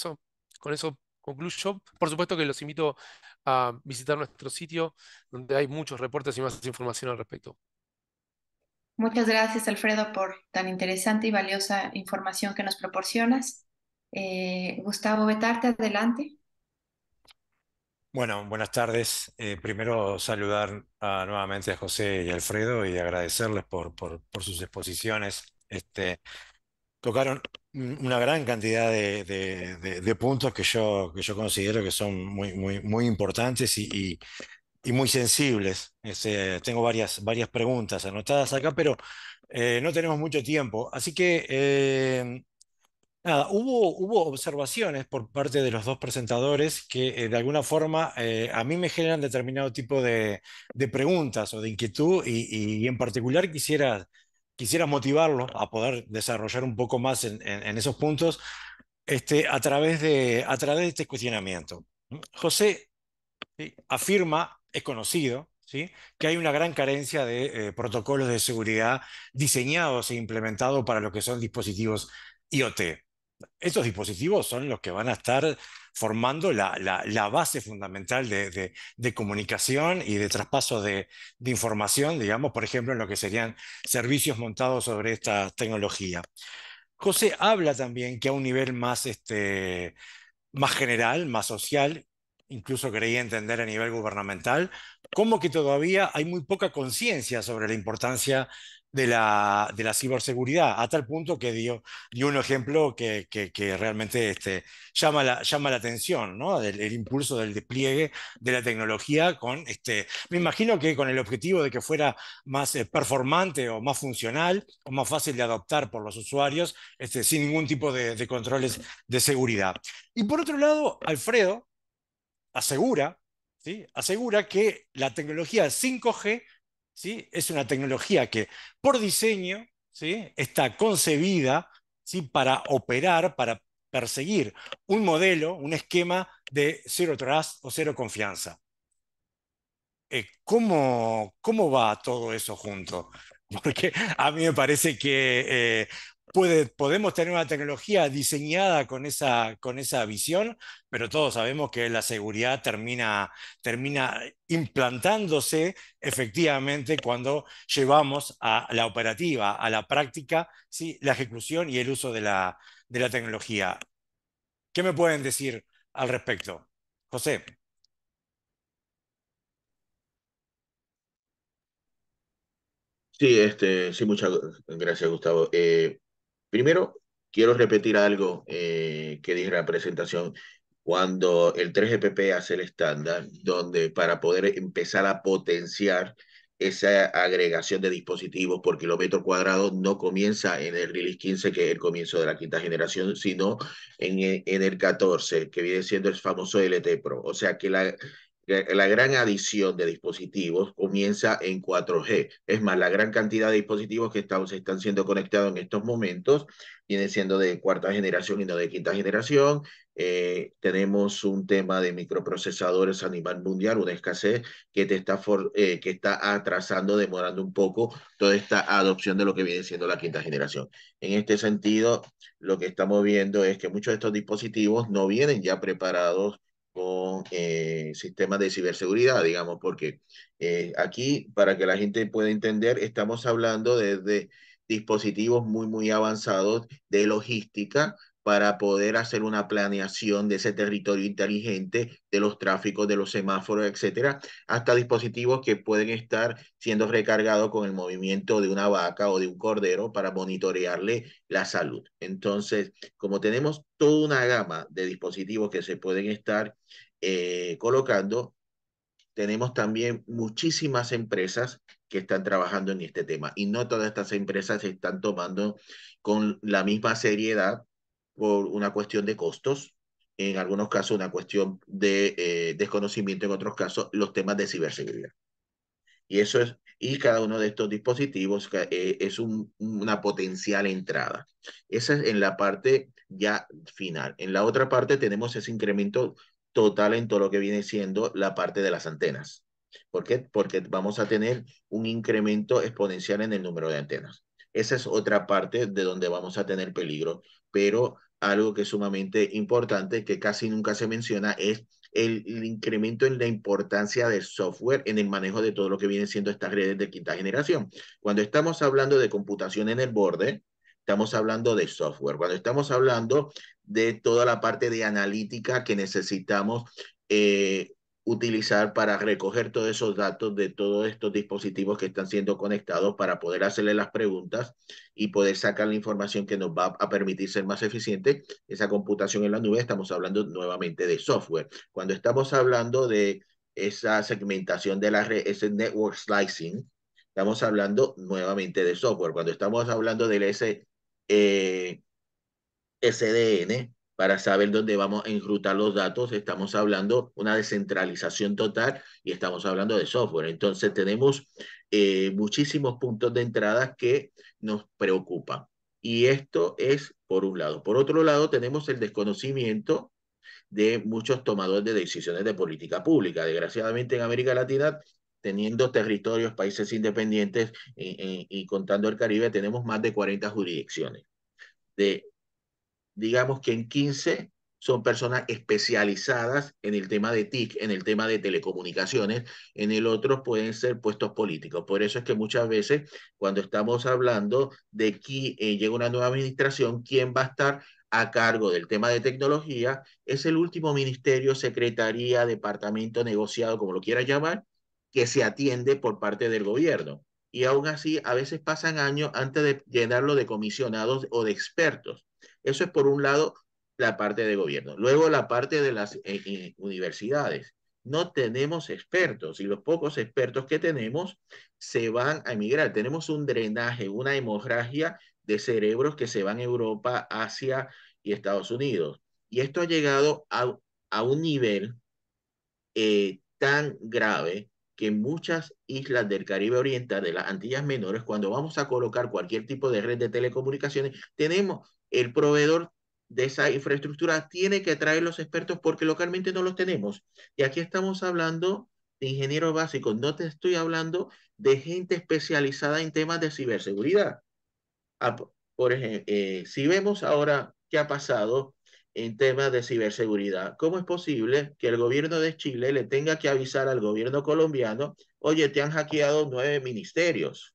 con eso concluyo. Por supuesto que los invito a visitar nuestro sitio, donde hay muchos reportes y más información al respecto. Muchas gracias, Alfredo, por tan interesante y valiosa información que nos proporcionas. Gustavo Betarte, adelante. Bueno, buenas tardes. Primero saludar nuevamente a José y Alfredo y agradecerles por sus exposiciones. Tocaron una gran cantidad de puntos que yo considero que son muy importantes y muy sensibles. Tengo varias preguntas anotadas acá, pero no tenemos mucho tiempo. Así que, nada, hubo observaciones por parte de los dos presentadores que de alguna forma a mí me generan determinado tipo de preguntas o de inquietud y en particular quisiera motivarlo a poder desarrollar un poco más en esos puntos a través de este cuestionamiento. José, ¿sí?, afirma, es conocido, ¿sí?, que hay una gran carencia de protocolos de seguridad diseñados e implementados para lo que son dispositivos IoT. Estos dispositivos son los que van a estar formando la base fundamental de comunicación y de traspaso de información, digamos, por ejemplo, en lo que serían servicios montados sobre esta tecnología. José habla también que a un nivel más general, más social, incluso creía entender a nivel gubernamental, como que todavía hay muy poca conciencia sobre la importancia de la ciberseguridad, a tal punto que dio un ejemplo que realmente llama la atención, ¿no?, del impulso del despliegue de la tecnología con, me imagino que con el objetivo de que fuera más performante o más funcional o más fácil de adoptar por los usuarios, sin ningún tipo de controles de seguridad. Y por otro lado, Alfredo asegura, ¿sí?, que la tecnología 5G, ¿sí?, es una tecnología que por diseño, ¿sí?, está concebida, ¿sí?, para operar, para perseguir un modelo, un esquema de zero trust o cero confianza. ¿Cómo va todo eso junto? Porque a mí me parece que podemos tener una tecnología diseñada con esa visión, pero todos sabemos que la seguridad termina implantándose efectivamente cuando llevamos a la operativa, a la práctica, ¿sí?, la ejecución y el uso de la tecnología. ¿Qué me pueden decir al respecto? José. Sí, sí, muchas gracias, Gustavo. Primero, quiero repetir algo que dije en la presentación. Cuando el 3GPP hace el estándar, donde para poder empezar a potenciar esa agregación de dispositivos por kilómetro cuadrado, no comienza en el release 15, que es el comienzo de la quinta generación, sino en el 14, que viene siendo el famoso LTE Pro. O sea que la gran adición de dispositivos comienza en 4G. Es más, la gran cantidad de dispositivos que están siendo conectados en estos momentos vienen siendo de cuarta generación y no de quinta generación. Tenemos un tema de microprocesadores a nivel mundial, una escasez que está atrasando, demorando un poco toda esta adopción de lo que viene siendo la quinta generación. En este sentido, lo que estamos viendo es que muchos de estos dispositivos no vienen ya preparados con sistemas de ciberseguridad, digamos, porque aquí, para que la gente pueda entender, estamos hablando de dispositivos muy avanzados de logística para poder hacer una planeación de ese territorio inteligente, de los tráficos, de los semáforos, etcétera, hasta dispositivos que pueden estar siendo recargados con el movimiento de una vaca o de un cordero para monitorearle la salud. Entonces, como tenemos toda una gama de dispositivos que se pueden estar colocando, tenemos también muchísimas empresas que están trabajando en este tema, y no todas estas empresas se están tomando con la misma seriedad por una cuestión de costos, en algunos casos una cuestión de desconocimiento, en otros casos los temas de ciberseguridad. Y eso es, y cada uno de estos dispositivos es una potencial entrada. Esa es en la parte ya final. En la otra parte tenemos ese incremento total en todo lo que viene siendo la parte de las antenas. ¿Por qué? Porque vamos a tener un incremento exponencial en el número de antenas. Esa es otra parte de donde vamos a tener peligro, pero algo que es sumamente importante, que casi nunca se menciona, es el incremento en la importancia del software en el manejo de todo lo que vienen siendo estas redes de quinta generación. Cuando estamos hablando de computación en el borde, estamos hablando de software. Cuando estamos hablando de toda la parte de analítica que necesitamos utilizar para recoger todos esos datos de todos estos dispositivos que están siendo conectados para poder hacerle las preguntas y poder sacar la información que nos va a permitir ser más eficiente. Esa computación en la nube, estamos hablando nuevamente de software. Cuando estamos hablando de esa segmentación de la red, ese network slicing, estamos hablando nuevamente de software. Cuando estamos hablando del SDN, para saber dónde vamos a enrutar los datos, estamos hablando de una descentralización total y estamos hablando de software. Entonces tenemos muchísimos puntos de entrada que nos preocupan. Y esto es por un lado. Por otro lado, tenemos el desconocimiento de muchos tomadores de decisiones de política pública. Desgraciadamente en América Latina, teniendo territorios, países independientes y contando el Caribe, tenemos más de 40 jurisdicciones. Digamos que en 15 son personas especializadas en el tema de TIC, en el tema de telecomunicaciones, en el otro pueden ser puestos políticos. Por eso es que muchas veces cuando estamos hablando de que llega una nueva administración, ¿quién va a estar a cargo del tema de tecnología? Es el último ministerio, secretaría, departamento negociado, como lo quiera llamar, que se atiende por parte del gobierno. Y aún así, a veces pasan años antes de llenarlo de comisionados o de expertos. Eso es por un lado la parte de gobierno. Luego la parte de las universidades. No tenemos expertos y los pocos expertos que tenemos se van a emigrar. Tenemos un drenaje, una hemorragia de cerebros que se van a Europa, Asia y Estados Unidos. Y esto ha llegado a un nivel tan grave que en muchas islas del Caribe Oriental, de las Antillas Menores, cuando vamos a colocar cualquier tipo de red de telecomunicaciones, tenemos... El proveedor de esa infraestructura tiene que traer los expertos porque localmente no los tenemos. Y aquí estamos hablando de ingenieros básicos. No te estoy hablando de gente especializada en temas de ciberseguridad. Por ejemplo, si vemos ahora qué ha pasado en temas de ciberseguridad, ¿cómo es posible que el gobierno de Chile le tenga que avisar al gobierno colombiano, oye, te han hackeado 9 ministerios?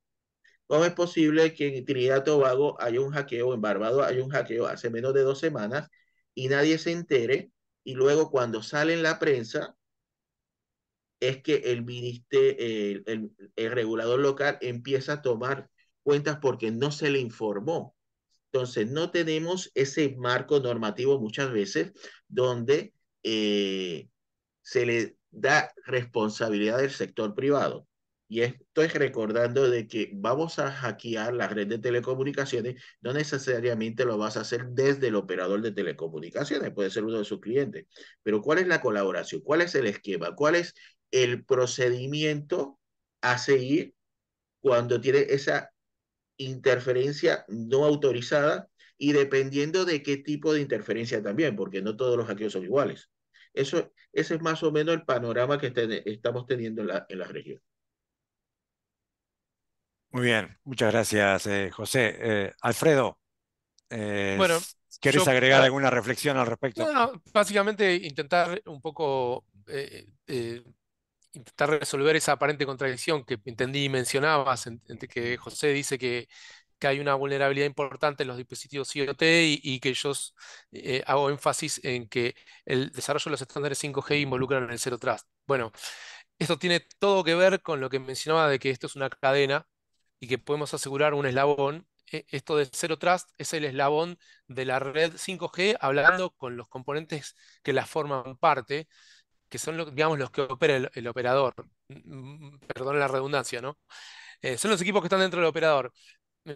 ¿Cómo es posible que en Trinidad y Tobago haya un hackeo, en Barbados hay un hackeo hace menos de 2 semanas y nadie se entere? Y luego cuando sale en la prensa es que el regulador local empieza a tomar cuentas porque no se le informó. Entonces no tenemos ese marco normativo muchas veces donde se le da responsabilidad del sector privado. Y estoy recordando de que vamos a hackear la red de telecomunicaciones, no necesariamente lo vas a hacer desde el operador de telecomunicaciones, puede ser uno de sus clientes. Pero ¿cuál es la colaboración? ¿Cuál es el esquema? ¿Cuál es el procedimiento a seguir cuando tiene esa interferencia no autorizada? Y dependiendo de qué tipo de interferencia también, porque no todos los hackeos son iguales. Ese es más o menos el panorama que estamos teniendo en la región. Muy bien, muchas gracias, José. Alfredo, bueno, ¿quieres agregar alguna reflexión al respecto? No, básicamente intentar un poco intentar resolver esa aparente contradicción que entendí y mencionabas, entre que José dice que hay una vulnerabilidad importante en los dispositivos IoT y que yo hago énfasis en que el desarrollo de los estándares 5G involucran el Zero Trust. Bueno, esto tiene todo que ver con lo que mencionaba de que esto es una cadena y que podemos asegurar un eslabón. Esto de Zero Trust es el eslabón de la red 5G, hablando con los componentes que la forman parte, que son, digamos, los que opera el operador. Perdón la redundancia, ¿no? Son los equipos que están dentro del operador.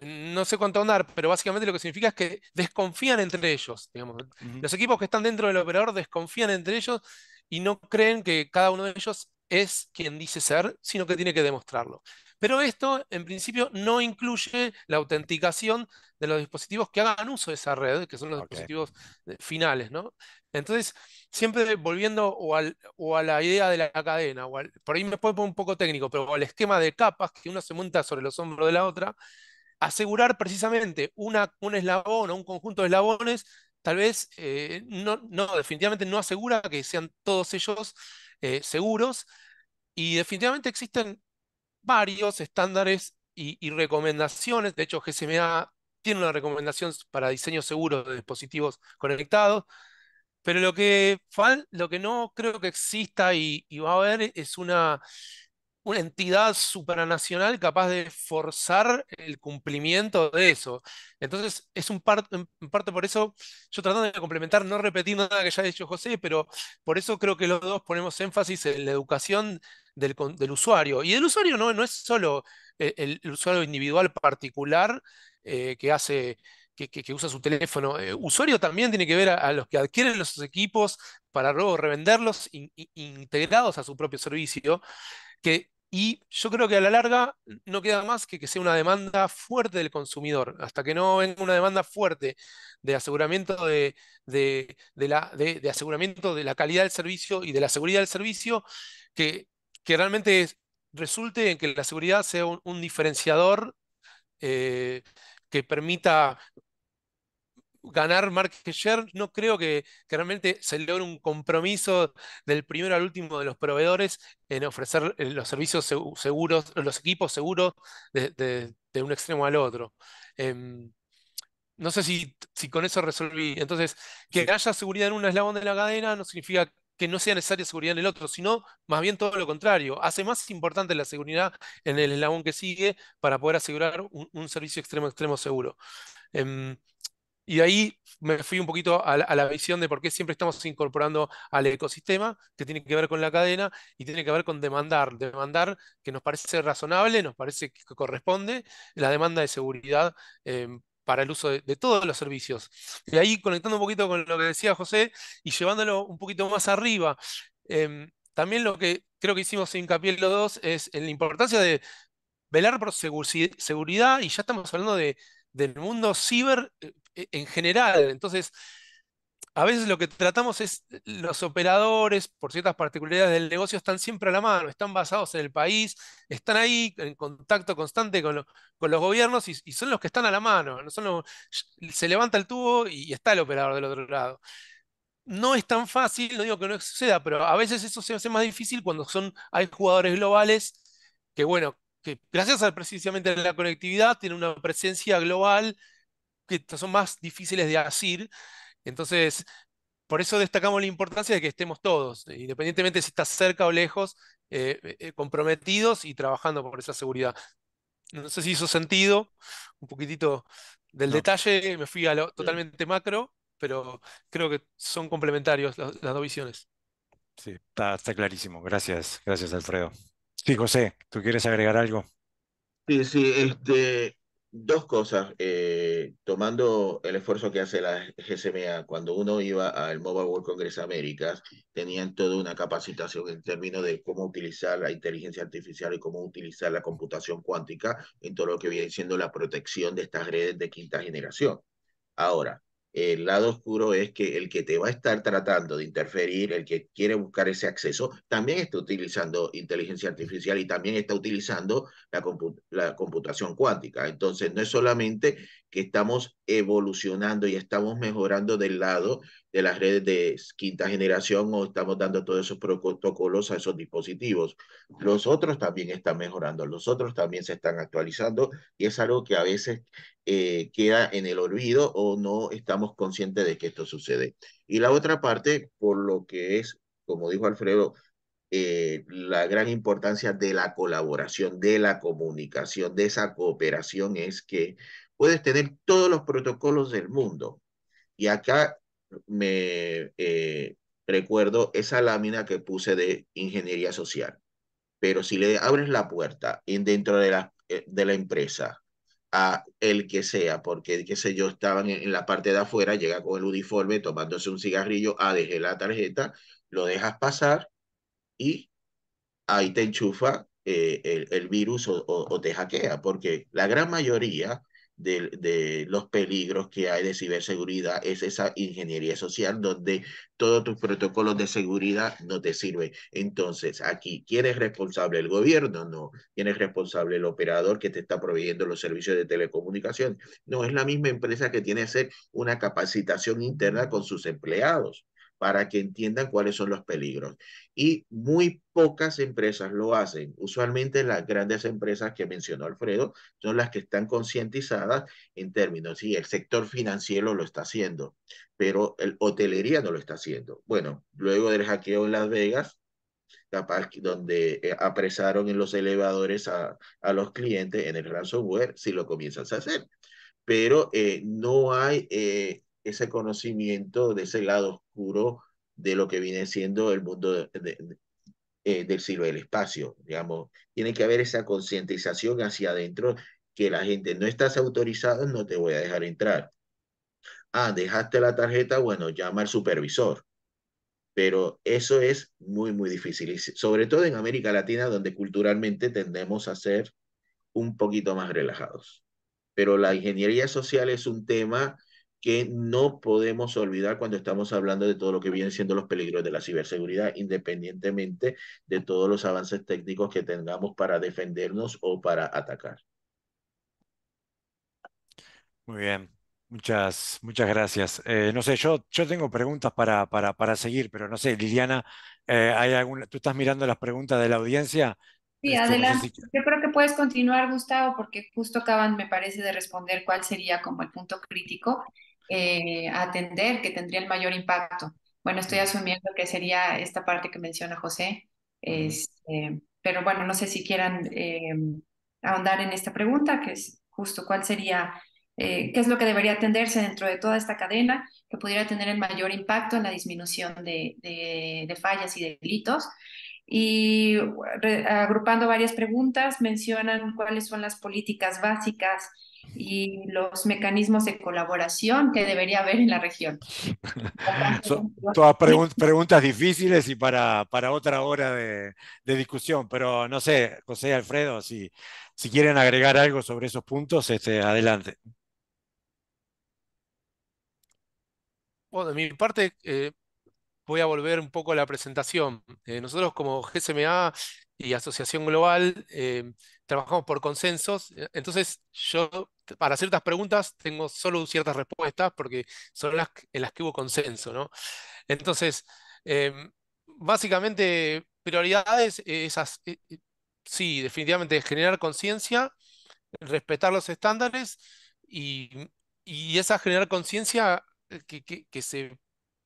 No sé cuánto andar, pero básicamente lo que significa es que desconfían entre ellos, digamos. Los equipos que están dentro del operador desconfían entre ellos y no creen que cada uno de ellos es quien dice ser, sino que tiene que demostrarlo. Pero esto, en principio, no incluye la autenticación de los dispositivos que hagan uso de esa red, que son los dispositivos finales, ¿no? Entonces, siempre volviendo o a la idea de la cadena, por ahí me puedo poner un poco técnico, pero al esquema de capas que una se monta sobre los hombros de la otra, asegurar precisamente un eslabón o un conjunto de eslabones, tal vez, definitivamente no asegura que sean todos ellos seguros, y definitivamente existen varios estándares y recomendaciones. De hecho, GSMA tiene una recomendación para diseños seguros de dispositivos conectados. Pero lo que no creo que exista y va a haber es una entidad supranacional capaz de forzar el cumplimiento de eso. Entonces, es en parte por eso, yo tratando de complementar, no repetir nada que ya ha dicho José, pero por eso creo que los dos ponemos énfasis en la educación del usuario. Y el usuario no es solo el usuario individual particular que usa su teléfono. Usuario también tiene que ver a los que adquieren los equipos para luego revenderlos integrados a su propio servicio. Y yo creo que a la larga no queda más que sea una demanda fuerte del consumidor. Hasta que no venga una demanda fuerte de aseguramiento de aseguramiento de la calidad del servicio y de la seguridad del servicio, que realmente resulte en que la seguridad sea un diferenciador que permita ganar market share, no creo que realmente se logre un compromiso del primero al último de los proveedores en ofrecer los servicios seguros, los equipos seguros de un extremo al otro. No sé si con eso resolví. Entonces, que haya seguridad en un eslabón de la cadena no significa que no sea necesaria seguridad en el otro, sino más bien todo lo contrario. Hace más importante la seguridad en el eslabón que sigue para poder asegurar un servicio extremo seguro. Y de ahí me fui un poquito a la visión de por qué siempre estamos incorporando al ecosistema, que tiene que ver con la cadena y tiene que ver con demandar que nos parece razonable, nos parece que corresponde la demanda de seguridad para el uso de todos los servicios. Y ahí conectando un poquito con lo que decía José y llevándolo un poquito más arriba, también lo que creo que hicimos hincapié los dos es en la importancia de velar por seguridad, y ya estamos hablando del mundo ciber en general. Entonces, a veces lo que tratamos es los operadores, por ciertas particularidades del negocio, están siempre a la mano, están basados en el país, están ahí en contacto constante con los gobiernos y son los que están a la mano. No son se levanta el tubo y está el operador del otro lado. No es tan fácil, no digo que no suceda, pero a veces eso se hace más difícil cuando hay jugadores globales que, bueno, que gracias precisamente a la conectividad tienen una presencia global que son más difíciles de asir. Entonces, por eso destacamos la importancia de que estemos todos, independientemente si estás cerca o lejos, comprometidos y trabajando por esa seguridad. No sé si hizo sentido, un poquitito del detalle, me fui a lo totalmente macro, pero creo que son complementarios las dos visiones. Sí, está clarísimo. Gracias Alfredo. Sí, José, ¿tú quieres agregar algo? Sí, dos cosas. Tomando el esfuerzo que hace la GSMA, cuando uno iba al Mobile World Congress Américas, tenían toda una capacitación en términos de cómo utilizar la inteligencia artificial y cómo utilizar la computación cuántica en todo lo que viene siendo la protección de estas redes de quinta generación. Ahora, el lado oscuro es que el que te va a estar tratando de interferir, el que quiere buscar ese acceso, también está utilizando inteligencia artificial y también está utilizando la computación cuántica. Entonces, no es solamente que estamos evolucionando y estamos mejorando del lado de las redes de quinta generación o estamos dando todos esos protocolos a esos dispositivos. Los otros también están mejorando, los otros también se están actualizando y es algo que a veces queda en el olvido o no estamos conscientes de que esto sucede. Y la otra parte, por lo que es, como dijo Alfredo, la gran importancia de la colaboración, de la comunicación, de esa cooperación es que puedes tener todos los protocolos del mundo. Y acá me recuerdo esa lámina que puse de ingeniería social. Pero si le abres la puerta dentro de la empresa a el que sea, porque qué sé yo, estaban en la parte de afuera, llega con el uniforme tomándose un cigarrillo, dejé la tarjeta, lo dejas pasar y ahí te enchufa el virus o te hackea, porque la gran mayoría de los peligros que hay de ciberseguridad es esa ingeniería social donde todos tus protocolos de seguridad no te sirven. Entonces, aquí, ¿quién es responsable? ¿El gobierno? No. ¿Quién es responsable? ¿El operador que te está proveyendo los servicios de telecomunicación? No, es la misma empresa que tiene que hacer una capacitación interna con sus empleados para que entiendan cuáles son los peligros. Y muy pocas empresas lo hacen. Usualmente las grandes empresas que mencionó Alfredo son las que están concientizadas en términos, sí, el sector financiero lo está haciendo, pero el hotelería no lo está haciendo. Bueno, luego del hackeo en Las Vegas, capaz donde apresaron en los elevadores a los clientes en el ransomware, si lo comienzas a hacer. Pero no hay... ese conocimiento de ese lado oscuro de lo que viene siendo el mundo del ciberespacio, digamos. Tiene que haber esa concientización hacia adentro, que la gente, no estás autorizado, no te voy a dejar entrar. Ah, dejaste la tarjeta, bueno, llama al supervisor. Pero eso es muy, muy difícil, y sobre todo en América Latina, donde culturalmente tendemos a ser un poquito más relajados. Pero la ingeniería social es un tema que no podemos olvidar cuando estamos hablando de todo lo que vienen siendo los peligros de la ciberseguridad, independientemente de todos los avances técnicos que tengamos para defendernos o para atacar. Muy bien, muchas gracias. No sé, yo tengo preguntas para seguir, pero no sé, Liliana, ¿hay alguna? ¿Tú estás mirando las preguntas de la audiencia? Sí, adelante. No sé si... Yo creo que puedes continuar, Gustavo, porque justo acaban, me parece, de responder cuál sería como el punto crítico. Atender, que tendría el mayor impacto. Bueno, estoy asumiendo que sería esta parte que menciona José, pero bueno, no sé si quieran ahondar en esta pregunta, que es justo cuál sería, qué es lo que debería atenderse dentro de toda esta cadena que pudiera tener el mayor impacto en la disminución de fallas y de delitos. Y agrupando varias preguntas, mencionan cuáles son las políticas básicas y los mecanismos de colaboración que debería haber en la región. Son todas preguntas difíciles y para otra hora de discusión, pero no sé, José y Alfredo, si quieren agregar algo sobre esos puntos, adelante. Bueno, de mi parte, voy a volver un poco a la presentación. Nosotros como GSMA y Asociación Global trabajamos por consensos, entonces yo para ciertas preguntas tengo solo ciertas respuestas porque son las en las que hubo consenso, ¿no? Entonces, básicamente prioridades, esas, sí, definitivamente generar conciencia, respetar los estándares y esa generar conciencia que se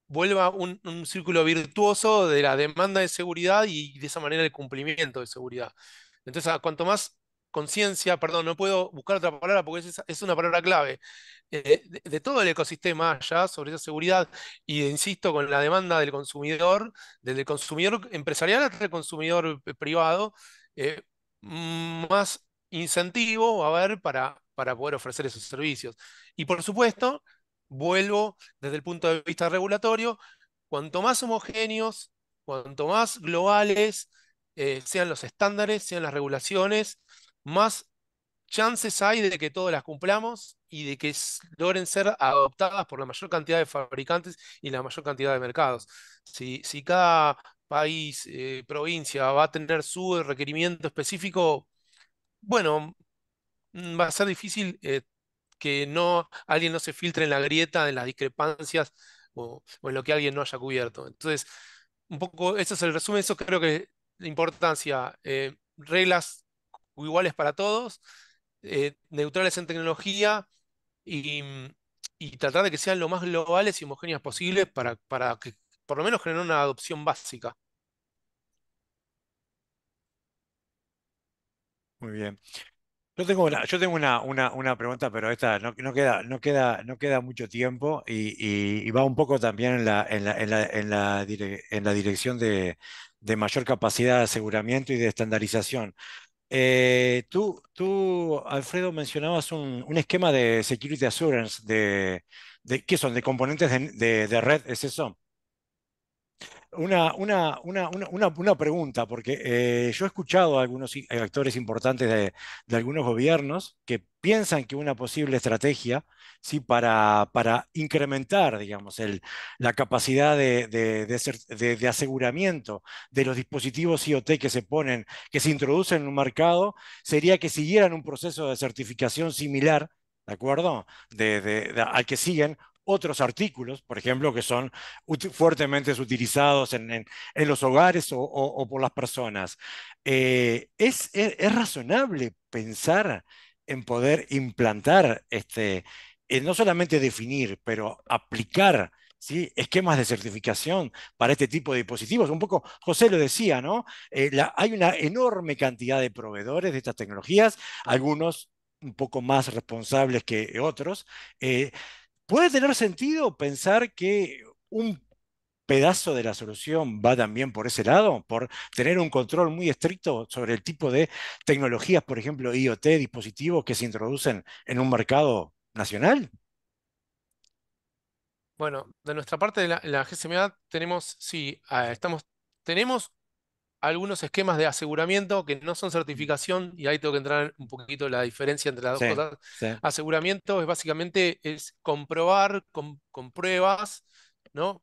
vuelva un círculo virtuoso de la demanda de seguridad y de esa manera el cumplimiento de seguridad. Entonces, cuanto más conciencia, perdón, no puedo buscar otra palabra porque es una palabra clave, de todo el ecosistema ya sobre esa seguridad, y insisto, con la demanda del consumidor, desde el consumidor empresarial hasta el consumidor privado, más incentivo va a haber para poder ofrecer esos servicios. Y por supuesto, vuelvo desde el punto de vista regulatorio, cuanto más homogéneos, cuanto más globales sean los estándares, sean las regulaciones, más chances hay de que todas las cumplamos y de que logren ser adoptadas por la mayor cantidad de fabricantes y la mayor cantidad de mercados. Si cada país, provincia va a tener su requerimiento específico, bueno, va a ser difícil que no, alguien no se filtre en la grieta, en las discrepancias o en lo que alguien no haya cubierto. Entonces, un poco, ese es el resumen, eso creo que es la importancia. Reglas iguales para todos, neutrales en tecnología y tratar de que sean lo más globales y homogéneas posibles para que por lo menos generen una adopción básica. Muy bien. Yo tengo una pregunta, pero esta no queda mucho tiempo y va un poco también en la dirección de mayor capacidad de aseguramiento y de estandarización. Tú, Alfredo, mencionabas un esquema de security assurance de ¿qué son? De componentes de red, ¿es eso? Una pregunta, porque yo he escuchado a algunos actores importantes de algunos gobiernos que piensan que una posible estrategia, ¿sí?, para incrementar, digamos, la capacidad de aseguramiento de los dispositivos IoT que se introducen en un mercado, sería que siguieran un proceso de certificación similar, ¿de acuerdo?, al que siguen otros artículos, por ejemplo, que son fuertemente utilizados en los hogares o por las personas. ¿Es razonable pensar en poder implantar, no solamente definir, pero aplicar, ¿sí?, esquemas de certificación para este tipo de dispositivos? Un poco José lo decía, ¿no? Hay una enorme cantidad de proveedores de estas tecnologías, algunos un poco más responsables que otros. ¿Puede tener sentido pensar que un pedazo de la solución va también por ese lado, por tener un control muy estricto sobre el tipo de tecnologías, por ejemplo, IoT, dispositivos que se introducen en un mercado nacional? Bueno, de nuestra parte de la GSMA tenemos, sí, tenemos algunos esquemas de aseguramiento que no son certificación, y ahí tengo que entrar un poquito la diferencia entre las dos cosas. Sí. Aseguramiento es básicamente comprobar con pruebas, ¿no?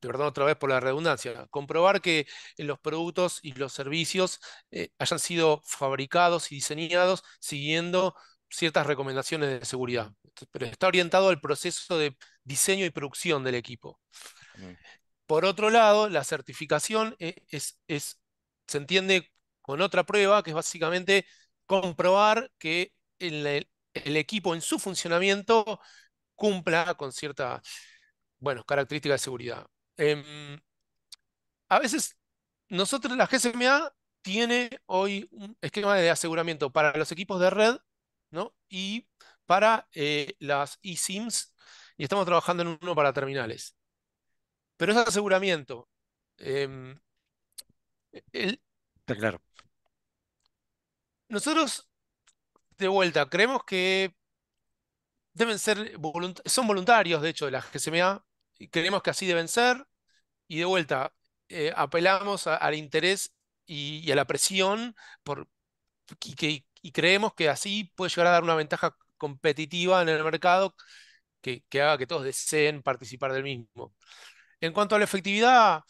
Perdón otra vez por la redundancia, comprobar que los productos y los servicios hayan sido fabricados y diseñados siguiendo ciertas recomendaciones de seguridad. Pero está orientado al proceso de diseño y producción del equipo. Por otro lado, la certificación se entiende con otra prueba, que es básicamente comprobar que el equipo en su funcionamiento cumpla con ciertas características de seguridad. A veces, nosotros, la GSMA tiene hoy un esquema de aseguramiento para los equipos de red, ¿no?, y para las eSIMs, y estamos trabajando en uno para terminales. Pero ese aseguramiento, está claro. Nosotros, de vuelta, creemos que deben ser son voluntarios, de hecho, de la GSMA, y creemos que así deben ser, y de vuelta, apelamos al interés y a la presión y creemos que así puede llegar a dar una ventaja competitiva en el mercado que haga que todos deseen participar del mismo. En cuanto a la efectividad,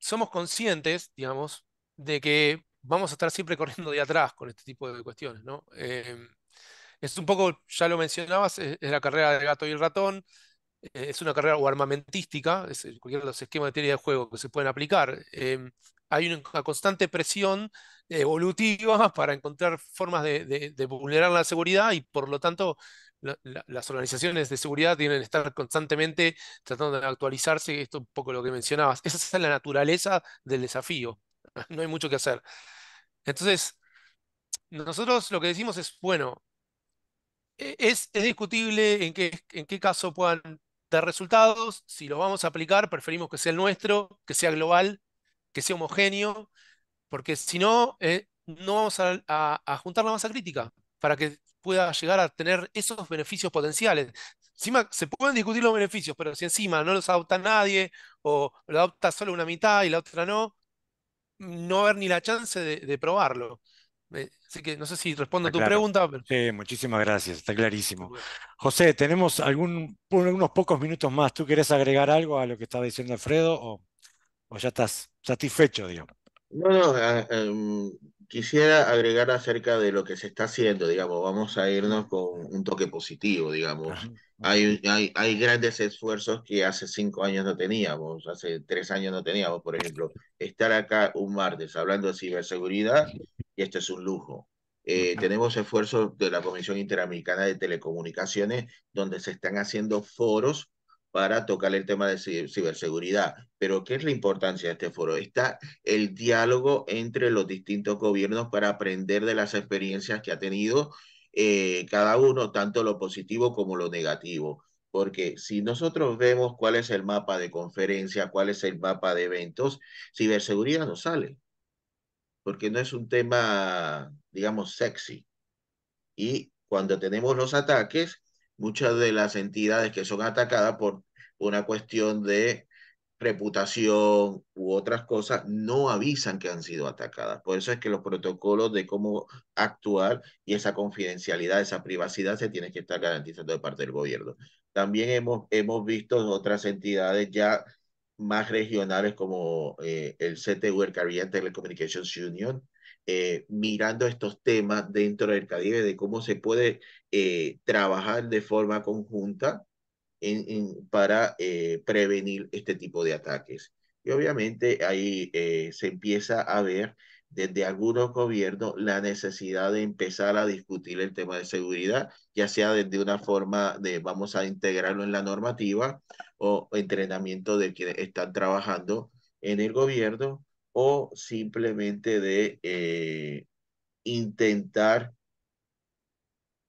somos conscientes, digamos, de que vamos a estar siempre corriendo de atrás con este tipo de cuestiones, ¿no? Es un poco, ya lo mencionabas, es la carrera del gato y el ratón, es una carrera o armamentística, es cualquiera de los esquemas de teoría de juego que se pueden aplicar. Hay una constante presión evolutiva para encontrar formas de vulnerar la seguridad, y por lo tanto las organizaciones de seguridad tienen que estar constantemente tratando de actualizarse. Esto es un poco lo que mencionabas. Esa es la naturaleza del desafío. No hay mucho que hacer. Entonces, nosotros lo que decimos es, bueno, es discutible en qué caso puedan dar resultados. Si los vamos a aplicar, preferimos que sea el nuestro, que sea global, que sea homogéneo, porque si no, no vamos a juntar la masa crítica para que pueda llegar a tener esos beneficios potenciales. Encima, se pueden discutir los beneficios, pero si encima no los adopta nadie, o lo adopta solo una mitad y la otra no, no va a haber ni la chance de probarlo. Así que no sé si respondo a tu pregunta. Pero... Sí, muchísimas gracias, está clarísimo. Bueno. José, tenemos unos pocos minutos más. ¿Tú querés agregar algo a lo que estaba diciendo Alfredo, o ya estás satisfecho, digamos? No, quisiera agregar acerca de lo que se está haciendo, digamos, vamos a irnos con un toque positivo, digamos. Hay grandes esfuerzos que hace 5 años no teníamos, hace 3 años no teníamos, por ejemplo, estar acá un martes hablando de ciberseguridad, y esto es un lujo. Tenemos esfuerzos de la Comisión Interamericana de Telecomunicaciones, donde se están haciendo foros para tocar el tema de ciberseguridad. Pero ¿qué es la importancia de este foro? Está el diálogo entre los distintos gobiernos para aprender de las experiencias que ha tenido cada uno, tanto lo positivo como lo negativo. Porque si nosotros vemos cuál es el mapa de conferencia, cuál es el mapa de eventos, ciberseguridad no sale. Porque no es un tema, digamos, sexy. Y cuando tenemos los ataques, muchas de las entidades que son atacadas por una cuestión de reputación u otras cosas, no avisan que han sido atacadas. Por eso es que los protocolos de cómo actuar y esa confidencialidad, esa privacidad se tiene que estar garantizando de parte del gobierno. También hemos visto otras entidades ya más regionales como el CTU, el Caribbean Telecommunications Union, mirando estos temas dentro del Caribe, de cómo se puede trabajar de forma conjunta para prevenir este tipo de ataques. Y obviamente ahí se empieza a ver desde algunos gobiernos la necesidad de empezar a discutir el tema de seguridad, ya sea desde una forma de vamos a integrarlo en la normativa o entrenamiento de quienes están trabajando en el gobierno, o simplemente de intentar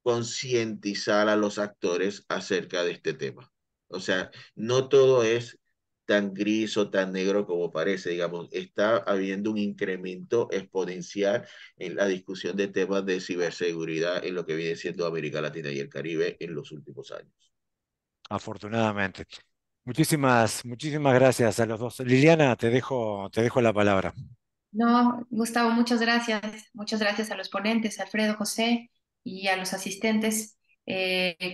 concientizar a los actores acerca de este tema. O sea, no todo es tan gris o tan negro como parece, digamos, está habiendo un incremento exponencial en la discusión de temas de ciberseguridad en lo que viene siendo América Latina y el Caribe en los últimos años. Afortunadamente. Muchísimas gracias a los dos. Liliana, te dejo la palabra. No, Gustavo, muchas gracias. Muchas gracias a los ponentes, Alfredo, José y a los asistentes.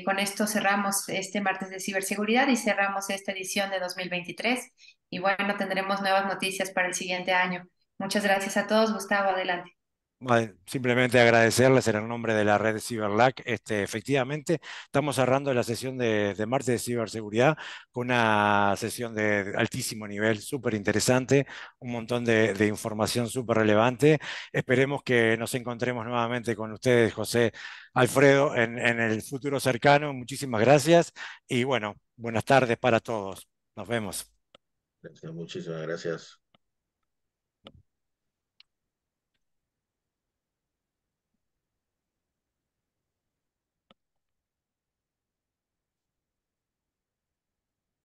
Con esto cerramos este martes de ciberseguridad y cerramos esta edición de 2023. Y bueno, tendremos nuevas noticias para el siguiente año. Muchas gracias a todos. Gustavo, adelante. Bueno, simplemente agradecerles en el nombre de la red CiberLAC. Efectivamente, estamos cerrando la sesión de martes de ciberseguridad con una sesión de altísimo nivel, súper interesante, un montón de información súper relevante. Esperemos que nos encontremos nuevamente con ustedes, José, Alfredo, en el futuro cercano. Muchísimas gracias y bueno, buenas tardes para todos. Nos vemos. Muchísimas gracias.